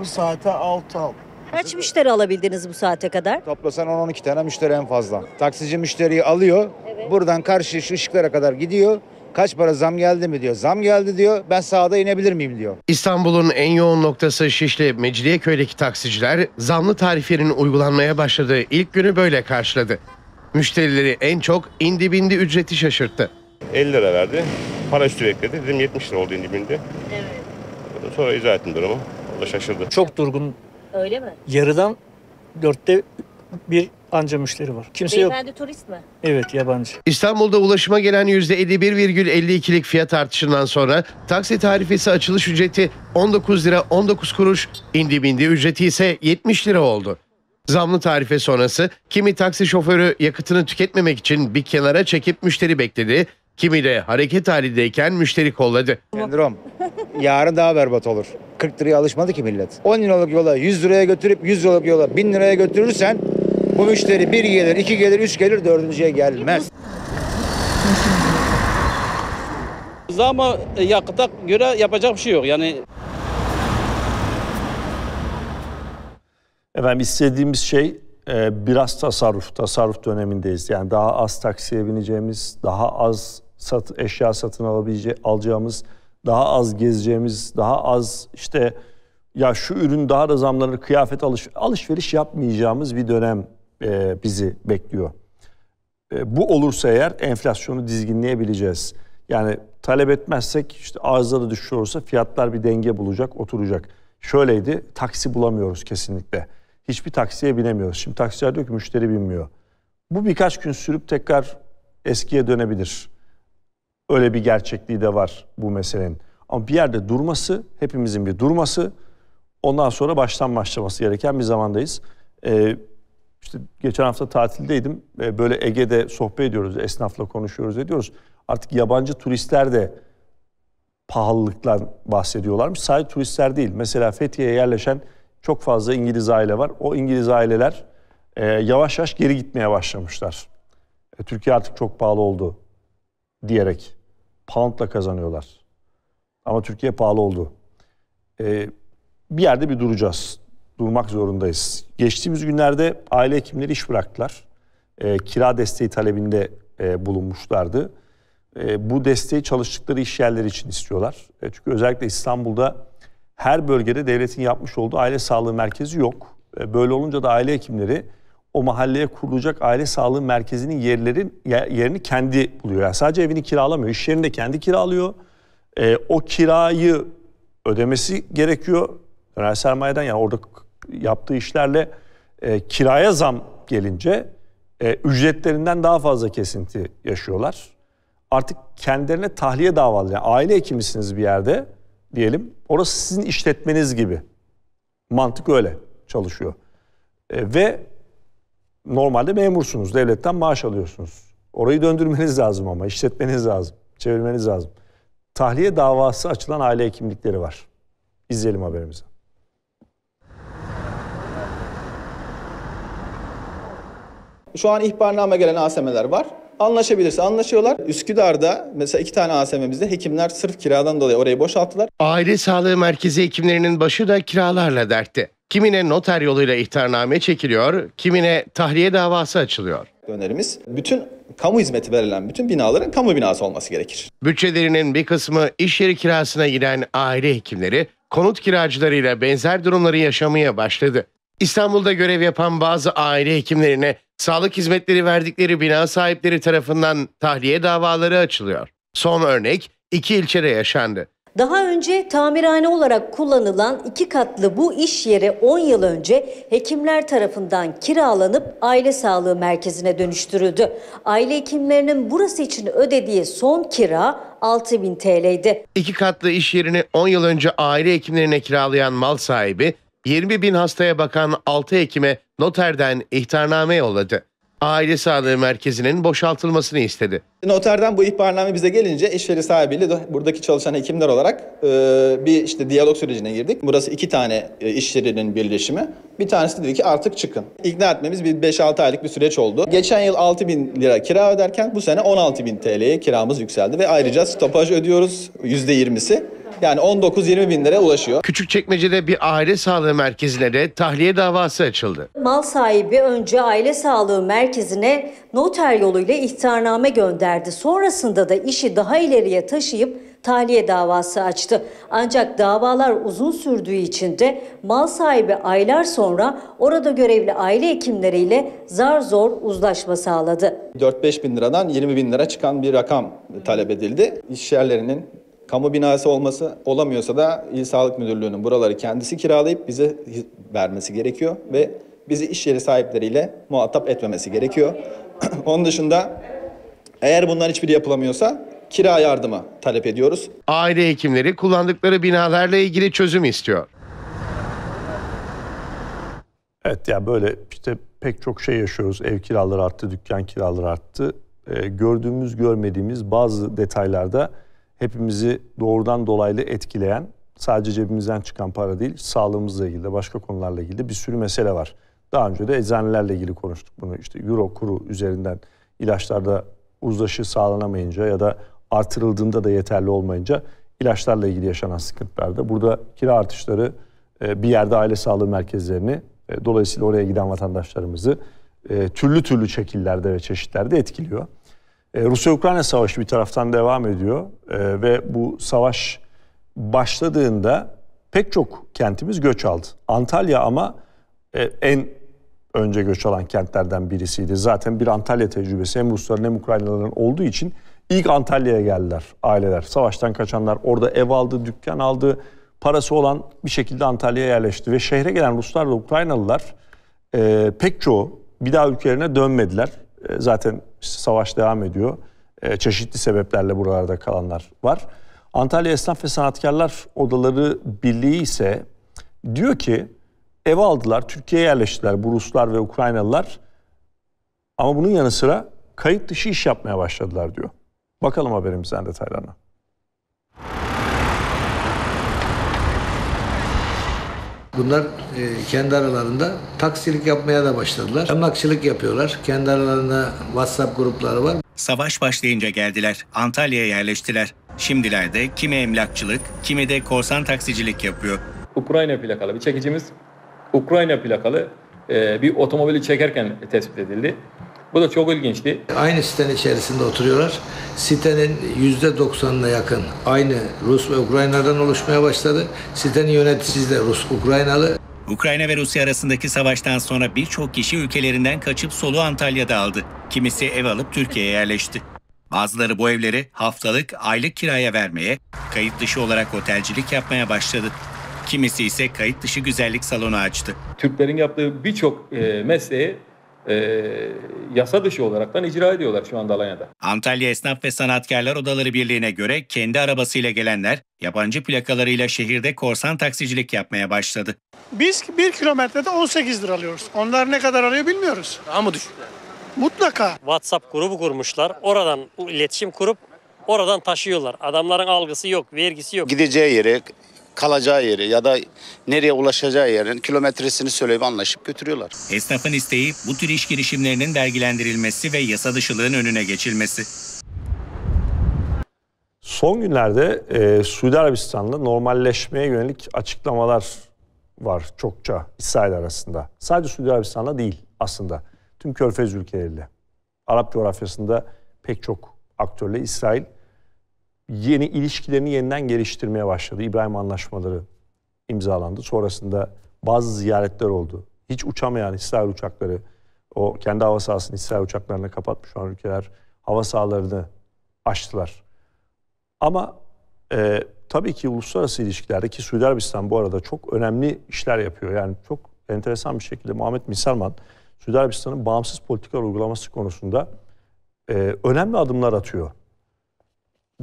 bu saate altı altı. Kaç müşteri alabildiniz bu saate kadar? Toplasan on on iki tane müşteri en fazla. Taksici müşteriyi alıyor, evet. Buradan karşı şu ışıklara kadar gidiyor. Kaç para zam geldi mi diyor. Zam geldi diyor, ben sağda inebilir miyim diyor. İstanbul'un en yoğun noktası Şişli, Mecidiyeköy'deki taksiciler zamlı tariflerin uygulanmaya başladığı ilk günü böyle karşıladı. Müşterileri en çok indi bindi ücreti şaşırttı. elli lira verdi, para üstü bekledi. Dedim yetmiş lira oldu indi bindi. Evet. Sonra izah ettim durumu, o da şaşırdı. Çok durgun. Öyle mi? Yarıdan dörtte bir anca müşteri var. Kimse beyefendi yok. Beyefendi turist mi? Evet, yabancı. İstanbul'da ulaşıma gelen yüzde elli bir virgül elli ikilik fiyat artışından sonra taksi tarifesi açılış ücreti on dokuz lira on dokuz kuruş, indi bindi ücreti ise yetmiş lira oldu. Zamlı tarife sonrası kimi taksi şoförü yakıtını tüketmemek için bir kenara çekip müşteri bekledi, kimi de hareket halindeyken müşteri kolladı. Sendrom. Yarın daha berbat olur. kırk liraya alışmadı ki millet. on liralık yola yüz liraya götürüp yüz liralık yola bin liraya götürürsen bu müşteri bir gelir, iki gelir, üç gelir, dördüncüye gelmez. Zama yakıta göre yapacak bir şey yok yani. Efendim, istediğimiz şey biraz tasarruf, tasarruf dönemindeyiz. Yani daha az taksiye bineceğimiz, daha az sat, eşya satın alabilece, alacağımız, daha az gezeceğimiz, daha az işte ya şu ürün daha da zamlanır, kıyafet alış, alışveriş yapmayacağımız bir dönem e, bizi bekliyor. bu olursa eğer enflasyonu dizginleyebileceğiz. Yani talep etmezsek, işte arzda da düşüş olursa fiyatlar bir denge bulacak, oturacak. Şöyleydi, taksi bulamıyoruz kesinlikle. Hiçbir taksiye binemiyoruz. Şimdi taksiler diyor ki müşteri binmiyor. Bu birkaç gün sürüp tekrar eskiye dönebilir. Öyle bir gerçekliği de var bu meselenin. Ama bir yerde durması, hepimizin bir durması, ondan sonra baştan başlaması gereken bir zamandayız. Ee, işte geçen hafta tatildeydim. Ee, böyle Ege'de sohbet ediyoruz, esnafla konuşuyoruz, ediyoruz. Artık yabancı turistler de pahalılıktan bahsediyorlarmış. Sadece turistler değil. Mesela Fethiye'ye yerleşen çok fazla İngiliz aile var. O İngiliz aileler e, yavaş yavaş geri gitmeye başlamışlar. E, Türkiye artık çok pahalı oldu diyerek poundla kazanıyorlar. Ama Türkiye pahalı oldu. E, bir yerde bir duracağız. Durmak zorundayız. Geçtiğimiz günlerde aile hekimleri iş bıraktılar. E, kira desteği talebinde e, bulunmuşlardı. E, bu desteği çalıştıkları iş yerleri için istiyorlar. E, çünkü özellikle İstanbul'da her bölgede devletin yapmış olduğu aile sağlığı merkezi yok. E, böyle olunca da aile hekimleri o mahalleye kurulacak aile sağlığı merkezinin yerlerin yerini kendi buluyor. Yani sadece evini kiralamıyor, iş yerini de kendi kiralıyor. E, o kirayı ödemesi gerekiyor. Döner sermayeden, yani orada yaptığı işlerle e, kiraya zam gelince e, ücretlerinden daha fazla kesinti yaşıyorlar. Artık kendilerine tahliye davalı, yani aile hekimisiniz bir yerde diyelim, orası sizin işletmeniz gibi. Mantık öyle çalışıyor. E, ve normalde memursunuz, devletten maaş alıyorsunuz. Orayı döndürmeniz lazım ama, işletmeniz lazım, çevirmeniz lazım. Tahliye davası açılan aile hekimlikleri var. İzleyelim haberimizi. Şu an ihbarname gelen A S M'ler var. Anlaşabilirse anlaşıyorlar. Üsküdar'da mesela iki tane A S M'mizde hekimler sırf kiradan dolayı orayı boşalttılar. Aile sağlığı merkezi hekimlerinin başı da kiralarla dertte. Kimine noter yoluyla ihtarname çekiliyor, kimine tahliye davası açılıyor. Önerimiz bütün kamu hizmeti verilen bütün binaların kamu binası olması gerekir. Bütçelerinin bir kısmı iş yeri kirasına giren aile hekimleri konut kiracılarıyla benzer durumları yaşamaya başladı. İstanbul'da görev yapan bazı aile hekimlerine sağlık hizmetleri verdikleri bina sahipleri tarafından tahliye davaları açılıyor. Son örnek iki ilçede yaşandı. Daha önce tamirhane olarak kullanılan iki katlı bu iş yeri on yıl önce hekimler tarafından kiralanıp aile sağlığı merkezine dönüştürüldü. Aile hekimlerinin burası için ödediği son kira altı bin T L'ydi. İki katlı iş yerini on yıl önce aile hekimlerine kiralayan mal sahibi yirmi bin hastaya bakan altı hekime noterden ihtarname yolladı. Aile sağlığı merkezinin boşaltılmasını istedi. Noterden bu ihbarname bize gelince işveri sahibiyle buradaki çalışan hekimler olarak e, bir işte diyalog sürecine girdik. Burası iki tane e, iş yerinin birleşimi. Bir tanesi dedi ki artık çıkın. İkna etmemiz bir beş altı aylık bir süreç oldu. Geçen yıl altı bin lira kira öderken bu sene on altı bin T L'ye kiramız yükseldi ve ayrıca stopaj ödüyoruz yüzde yirmisi. Yani on dokuz yirmi bin liraya ulaşıyor. Küçükçekmece'de bir aile sağlığı merkezine de tahliye davası açıldı. Mal sahibi önce aile sağlığı merkezine noter yoluyla ihtarname gönderdi. Sonrasında da işi daha ileriye taşıyıp tahliye davası açtı. Ancak davalar uzun sürdüğü için de mal sahibi aylar sonra orada görevli aile hekimleriyle zar zor uzlaşma sağladı. dört beş bin liradan yirmi bin lira çıkan bir rakam talep edildi. İş yerlerinin kamu binası olması, olamıyorsa da İl Sağlık Müdürlüğü'nün buraları kendisi kiralayıp bize vermesi gerekiyor ve bizi iş yeri sahipleriyle muhatap etmemesi gerekiyor. Onun dışında eğer bunların hiçbiri yapılamıyorsa kira yardımı talep ediyoruz. Aile hekimleri kullandıkları binalarla ilgili çözüm istiyor. Evet, ya böyle işte pek çok şey yaşıyoruz. Ev kiraları arttı, dükkan kiraları arttı. Ee, gördüğümüz, görmediğimiz bazı detaylarda hepimizi doğrudan dolaylı etkileyen, sadece cebimizden çıkan para değil, sağlığımızla ilgili de başka konularla ilgili de bir sürü mesele var. Daha önce de eczanelerle ilgili konuştuk bunu. İşte euro kuru üzerinden ilaçlarda uzlaşı sağlanamayınca ya da artırıldığında da yeterli olmayınca ilaçlarla ilgili yaşanan sıkıntılarda. Burada kira artışları bir yerde aile sağlığı merkezlerini, dolayısıyla oraya giden vatandaşlarımızı türlü türlü şekillerde ve çeşitlerde etkiliyor. Rusya-Ukrayna savaşı bir taraftan devam ediyor ee, ve bu savaş başladığında pek çok kentimiz göç aldı. Antalya ama e, en önce göç alan kentlerden birisiydi. Zaten bir Antalya tecrübesi, hem Rusların hem Ukraynalıların olduğu için ilk Antalya'ya geldiler aileler. Savaştan kaçanlar orada ev aldı, dükkan aldı, parası olan bir şekilde Antalya'ya yerleşti. Ve şehre gelen Ruslar ve Ukraynalılar e, pek çoğu bir daha ülkelerine dönmediler. E, zaten savaş devam ediyor. E, çeşitli sebeplerle buralarda kalanlar var. Antalya Esnaf ve Sanatkarlar Odaları Birliği ise diyor ki, ev aldılar, Türkiye'ye yerleştiler bu Ruslar ve Ukraynalılar. Ama bunun yanı sıra kayıt dışı iş yapmaya başladılar diyor. Bakalım haberimizden detaylarına. Bunlar kendi aralarında taksilik yapmaya da başladılar. Emlakçılık yapıyorlar. Kendi aralarında WhatsApp grupları var. Savaş başlayınca geldiler. Antalya'ya yerleştiler. Şimdilerde kimi emlakçılık, kimi de korsan taksicilik yapıyor. Ukrayna plakalı bir çekicimiz, Ukrayna plakalı bir otomobili çekerken tespit edildi. Bu da çok ilginçti. Aynı sitenin içerisinde oturuyorlar. Sitenin yüzde doksanına yakın aynı Rus ve Ukraynadan oluşmaya başladı. Sitenin yöneticisi de Rus, Ukraynalı. Ukrayna ve Rusya arasındaki savaştan sonra birçok kişi ülkelerinden kaçıp soluğu Antalya'da aldı. Kimisi ev alıp Türkiye'ye yerleşti. Bazıları bu evleri haftalık, aylık kiraya vermeye, kayıt dışı olarak otelcilik yapmaya başladı. Kimisi ise kayıt dışı güzellik salonu açtı. Türklerin yaptığı birçok mesleği E, yasa dışı olaraktan icra ediyorlar şu anda Alanya'da. Antalya Esnaf ve Sanatkarlar Odaları Birliği'ne göre kendi arabasıyla gelenler yabancı plakalarıyla şehirde korsan taksicilik yapmaya başladı. Biz bir kilometrede on sekiz lira alıyoruz. Onlar ne kadar alıyor bilmiyoruz. Ama düşük. Mutlaka. WhatsApp grubu kurmuşlar. Oradan iletişim kurup oradan taşıyorlar. Adamların algısı yok, vergisi yok. Gideceği yere, kalacağı yeri ya da nereye ulaşacağı yerin kilometresini söyleyip anlaşıp götürüyorlar. Esnafın isteği bu tür iş girişimlerinin vergilendirilmesi ve yasa dışılığın önüne geçilmesi. Son günlerde e, Suudi Arabistan'da normalleşmeye yönelik açıklamalar var çokça İsrail arasında. Sadece Suudi Arabistan'da değil aslında, tüm Körfez ülkeleriyle. Arap coğrafyasında pek çok aktörle İsrail yeni ilişkilerini yeniden geliştirmeye başladı. İbrahim Anlaşmaları imzalandı. Sonrasında bazı ziyaretler oldu. Hiç uçamayan İsrail uçakları, o kendi hava sahasını İsrail uçaklarına kapatmış olan ülkeler hava sahalarını açtılar. Ama e, tabii ki uluslararası ilişkilerde, ki Suudi Arabistan bu arada çok önemli işler yapıyor. Yani çok enteresan bir şekilde Muhammed bin Selman, Suudi Arabistan'ın bağımsız politikalar uygulaması konusunda e, önemli adımlar atıyor.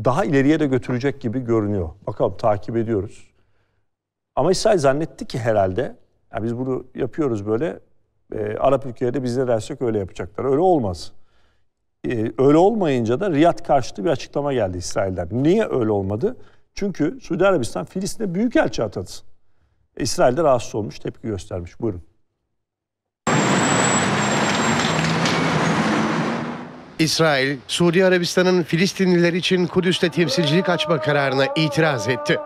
Daha ileriye de götürecek gibi görünüyor. Bakalım, takip ediyoruz. Ama İsrail zannetti ki herhalde, yani biz bunu yapıyoruz böyle, e, Arap ülkeleri biz ne dersek öyle yapacaklar. Öyle olmaz. E, öyle olmayınca da Riyad karşıtı bir açıklama geldi İsrail'den. Niye öyle olmadı? Çünkü Suudi Arabistan Filistin'e büyükelçi atadı. E, İsrail de rahatsız olmuş, tepki göstermiş. Buyurun. İsrail, Suudi Arabistan'ın Filistinliler için Kudüs'te temsilcilik açma kararına itiraz etti.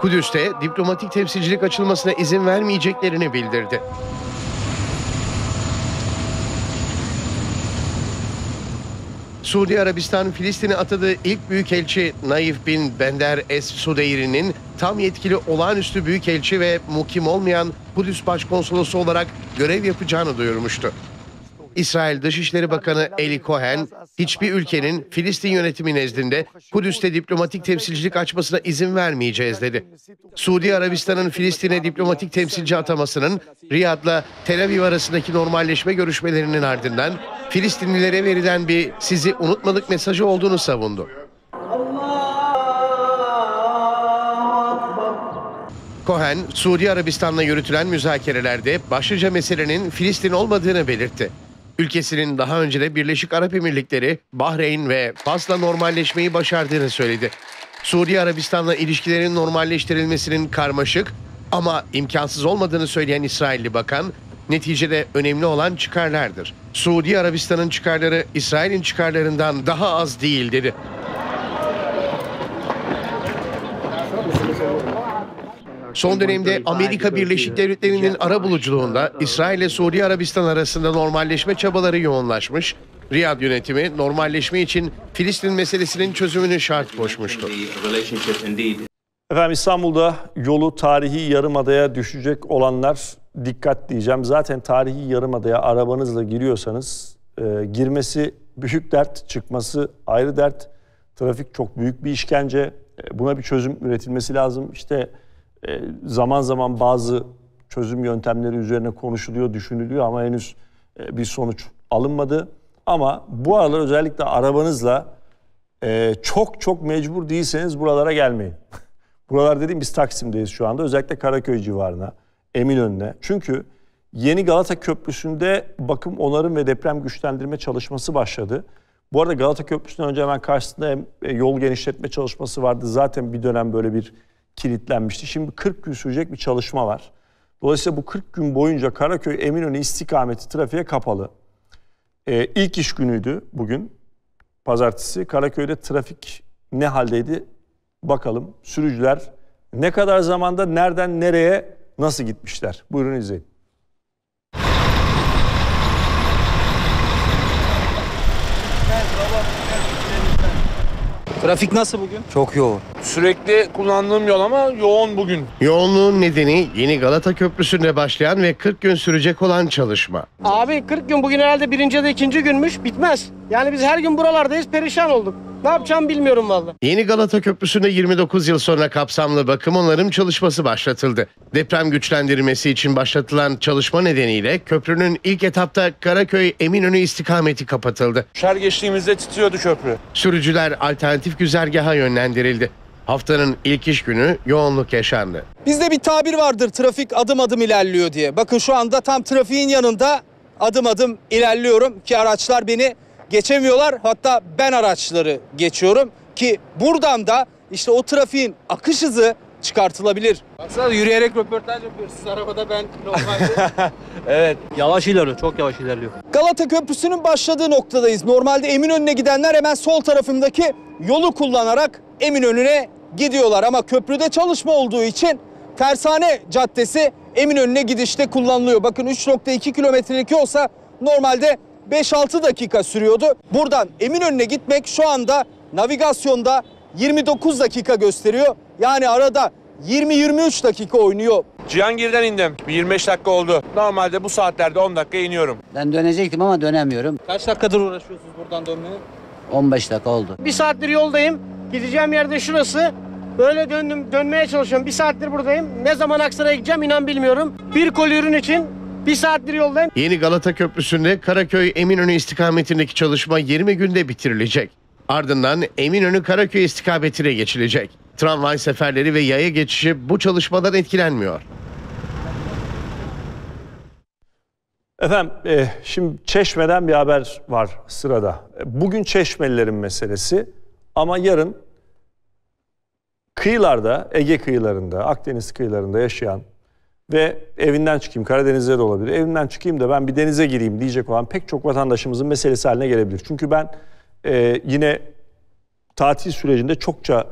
Kudüs'te diplomatik temsilcilik açılmasına izin vermeyeceklerini bildirdi. Suudi Arabistan, Filistin'e atadığı ilk büyükelçi Naif bin Bender Es-Sudeyri'nin tam yetkili olağanüstü büyükelçi ve mukim olmayan Kudüs Başkonsolosu olarak görev yapacağını duyurmuştu. İsrail Dışişleri Bakanı Eli Cohen, hiçbir ülkenin Filistin yönetimi nezdinde Kudüs'te diplomatik temsilcilik açmasına izin vermeyeceğiz dedi. Suudi Arabistan'ın Filistin'e diplomatik temsilci atamasının Riyad'la Tel Aviv arasındaki normalleşme görüşmelerinin ardından Filistinlilere verilen bir "sizi unutmadık" mesajı olduğunu savundu. Cohen, Suudi Arabistan'la yürütülen müzakerelerde başlıca meselenin Filistin olmadığını belirtti. Ülkesinin daha önce de Birleşik Arap Emirlikleri, Bahreyn ve Fas'la normalleşmeyi başardığını söyledi. Suudi Arabistan'la ilişkilerin normalleştirilmesinin karmaşık ama imkansız olmadığını söyleyen İsrailli bakan, neticede önemli olan çıkarlardır. Suudi Arabistan'ın çıkarları İsrail'in çıkarlarından daha az değil dedi. Son dönemde Amerika Birleşik Devletleri'nin arabuluculuğunda İsrail ile Suudi Arabistan arasında normalleşme çabaları yoğunlaşmış, Riyad yönetimi normalleşme için Filistin meselesinin çözümünü şart koşmuştu. Efendim, İstanbul'da yolu tarihi yarımadaya düşecek olanlar dikkat diyeceğim. Zaten tarihi yarımadaya arabanızla giriyorsanız e, girmesi büyük dert, çıkması ayrı dert. Trafik çok büyük bir işkence. E, buna bir çözüm üretilmesi lazım. İşte e, zaman zaman bazı çözüm yöntemleri üzerine konuşuluyor, düşünülüyor ama henüz e, bir sonuç alınmadı. Ama bu aralar özellikle arabanızla e, çok çok mecbur değilseniz buralara gelmeyin. Buralar dediğim biz Taksim'deyiz şu anda. Özellikle Karaköy civarına, Eminönü'ne. Çünkü yeni Galata Köprüsü'nde bakım, onarım ve deprem güçlendirme çalışması başladı. Bu arada Galata Köprüsü'nden önce hemen karşısında hem yol genişletme çalışması vardı. Zaten bir dönem böyle bir kilitlenmişti. Şimdi kırk gün sürecek bir çalışma var. Dolayısıyla bu kırk gün boyunca Karaköy, Eminönü istikameti trafiğe kapalı. Ee, ilk iş günüydü bugün, pazartesi. Karaköy'de trafik ne haldeydi? Bakalım sürücüler ne kadar zamanda, nereden nereye, nasıl gitmişler? Buyurun izleyin. Trafik nasıl bugün? Çok yoğun. Sürekli kullandığım yol ama yoğun bugün. Yoğunluğun nedeni yeni Galata Köprüsü'nde başlayan ve kırk gün sürecek olan çalışma. Abi kırk gün bugün herhalde birinci ya da ikinci günmüş, bitmez. Yani biz her gün buralardayız, perişan olduk. Ne yapacağım bilmiyorum vallahi. Yeni Galata Köprüsü'nde yirmi dokuz yıl sonra kapsamlı bakım onarım çalışması başlatıldı. Deprem güçlendirmesi için başlatılan çalışma nedeniyle köprünün ilk etapta Karaköy Eminönü istikameti kapatıldı. Şer geçtiğimizde titriyordu köprü. Sürücüler alternatif güzergaha yönlendirildi. Haftanın ilk iş günü yoğunluk yaşandı. Bizde bir tabir vardır, trafik adım adım ilerliyor diye. Bakın şu anda tam trafiğin yanında adım adım ilerliyorum ki araçlar beni geçemiyorlar, hatta ben araçları geçiyorum ki buradan da işte o trafiğin akış hızı çıkartılabilir. Baksana yürüyerek röportaj yapıyoruz. Siz arabada, ben normalde. Evet. Yavaş ilerliyor, çok yavaş ilerliyor. Galata Köprüsü'nün başladığı noktadayız. Normalde Eminönü'ne gidenler hemen sol tarafındaki yolu kullanarak Eminönü'ne gidiyorlar. Ama köprüde çalışma olduğu için Tersane Caddesi Eminönü'ne gidişte kullanılıyor. Bakın üç nokta iki kilometrelik olsa normalde beş altı dakika sürüyordu. Buradan Eminönü'ne gitmek şu anda navigasyonda yirmi dokuz dakika gösteriyor. Yani arada yirmi yirmi üç dakika oynuyor. Cihangir'den indim. yirmi beş dakika oldu. Normalde bu saatlerde on dakika iniyorum. Ben dönecektim ama dönemiyorum. Kaç dakikadır uğraşıyorsunuz buradan dönmeye? on beş dakika oldu. Bir saattir yoldayım. Gideceğim yerde şurası. Böyle döndüm, dönmeye çalışıyorum. Bir saattir buradayım. Ne zaman Aksaray'a gideceğim inan bilmiyorum. Bir kol ürün için bir saattir yoldayım. Yeni Galata Köprüsü'nde Karaköy Eminönü istikametindeki çalışma yirmi günde bitirilecek. Ardından Eminönü Karaköy istikametine geçilecek. Tramvay seferleri ve yaya geçişi bu çalışmadan etkilenmiyor. Efendim e, şimdi Çeşme'den bir haber var sırada. Bugün Çeşmelilerin meselesi ama yarın kıyılarda, Ege kıyılarında, Akdeniz kıyılarında yaşayan ve evinden çıkayım, Karadeniz'de de olabilir, evimden çıkayım da ben bir denize gireyim diyecek olan pek çok vatandaşımızın meselesi haline gelebilir. Çünkü ben e, yine tatil sürecinde çokça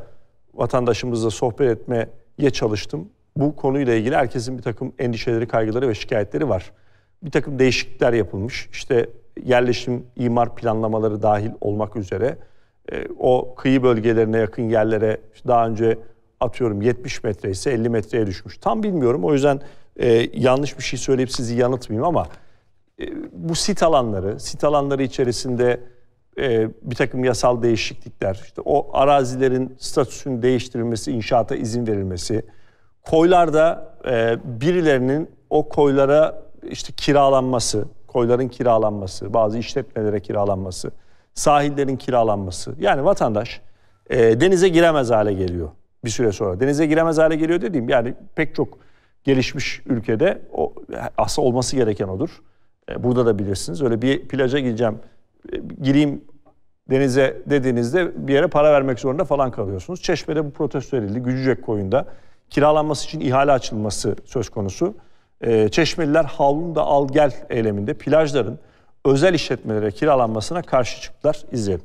vatandaşımızla sohbet etmeye çalıştım. Bu konuyla ilgili herkesin bir takım endişeleri, kaygıları ve şikayetleri var. Bir takım değişiklikler yapılmış. İşte yerleşim, imar planlamaları dahil olmak üzere e, o kıyı bölgelerine yakın yerlere daha önce atıyorum yetmiş metre ise elli metreye düşmüş. Tam bilmiyorum, o yüzden e, yanlış bir şey söyleyip sizi yanıltmayayım ama e, bu sit alanları, sit alanları içerisinde e, bir takım yasal değişiklikler, işte o arazilerin statüsünün değiştirilmesi, inşaata izin verilmesi, koylarda e, birilerinin o koylara işte kiralanması, koyların kiralanması, bazı işletmelere kiralanması, sahillerin kiralanması. Yani vatandaş e, denize giremez hale geliyor. Bir süre sonra denize giremez hale geliyor dediğim, yani pek çok gelişmiş ülkede o aslında olması gereken odur. Burada da bilirsiniz, öyle bir plaja gideceğim, gireyim denize dediğinizde bir yere para vermek zorunda falan kalıyorsunuz. Çeşme'de bu protesto edildi. Gücücek Koyu'nda kiralanması için ihale açılması söz konusu. Çeşmeliler havlunu da al gel eyleminde plajların özel işletmelere kiralanmasına karşı çıktılar. İzleyelim.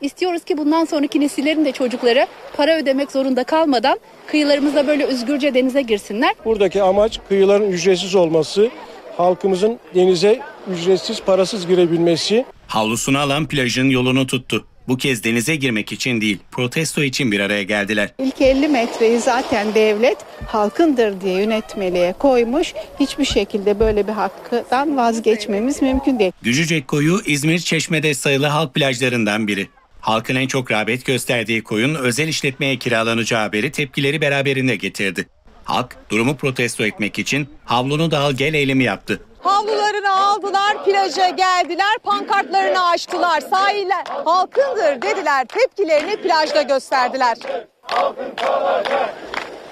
İstiyoruz ki bundan sonraki nesillerin de çocukları para ödemek zorunda kalmadan kıyılarımızda böyle özgürce denize girsinler. Buradaki amaç kıyıların ücretsiz olması, halkımızın denize ücretsiz, parasız girebilmesi. Havlusunu alan plajın yolunu tuttu. Bu kez denize girmek için değil, protesto için bir araya geldiler. İlk elli metreyi zaten devlet halkındır diye yönetmeliğe koymuş. Hiçbir şekilde böyle bir haktan vazgeçmemiz mümkün değil. Gücücek Koyu, İzmir Çeşme'de sayılı halk plajlarından biri. Halkın en çok rağbet gösterdiği koyun özel işletmeye kiralanacağı haberi tepkileri beraberinde getirdi. Halk durumu protesto etmek için havlunu da al gel eylemi yaptı. Havlularını aldılar, plaja geldiler, pankartlarını açtılar, sahiller halkındır dediler, tepkilerini plajda gösterdiler. Halkın kalacak,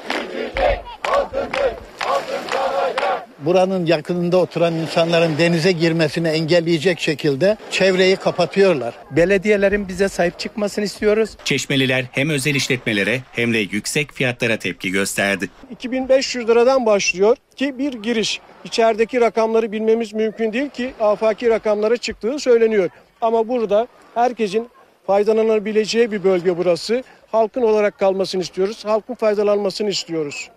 Gücücek halkındır, halkın kalacak. Buranın yakınında oturan insanların denize girmesini engelleyecek şekilde çevreyi kapatıyorlar. Belediyelerin bize sahip çıkmasını istiyoruz. Çeşmeliler hem özel işletmelere hem de yüksek fiyatlara tepki gösterdi. iki bin beş yüz liradan başlıyor ki bir giriş. İçerideki rakamları bilmemiz mümkün değil ki afaki rakamlara çıktığı söyleniyor. Ama burada herkesin faydalanabileceği bir bölge burası. Halkın olarak kalmasını istiyoruz. Halkın faydalanmasını istiyoruz.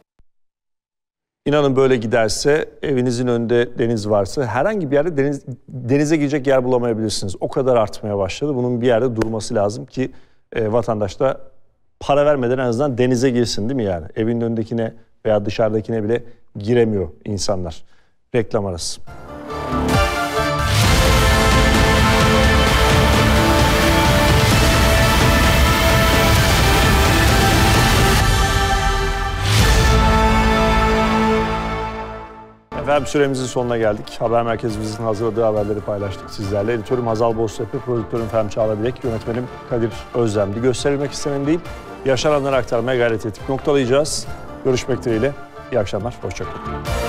İnanın böyle giderse evinizin önünde deniz varsa herhangi bir yerde deniz, denize girecek yer bulamayabilirsiniz. O kadar artmaya başladı. Bunun bir yerde durması lazım ki e, vatandaş da para vermeden en azından denize girsin, değil mi yani? Evin önündekine veya dışarıdakine bile giremiyor insanlar. Reklam arası. Efendim süremizin sonuna geldik. Haber merkezimizin hazırladığı haberleri paylaştık sizlerle. Editörüm Hazal Boztepe, prodüktörüm Fem Çağlabilek, yönetmenim Kadir Özlem'di. Gösterilmek istenen değil, yaşananları aktarmaya gayret ettik. Noktalayacağız. Görüşmek dileğiyle. İyi akşamlar. Hoşçakalın.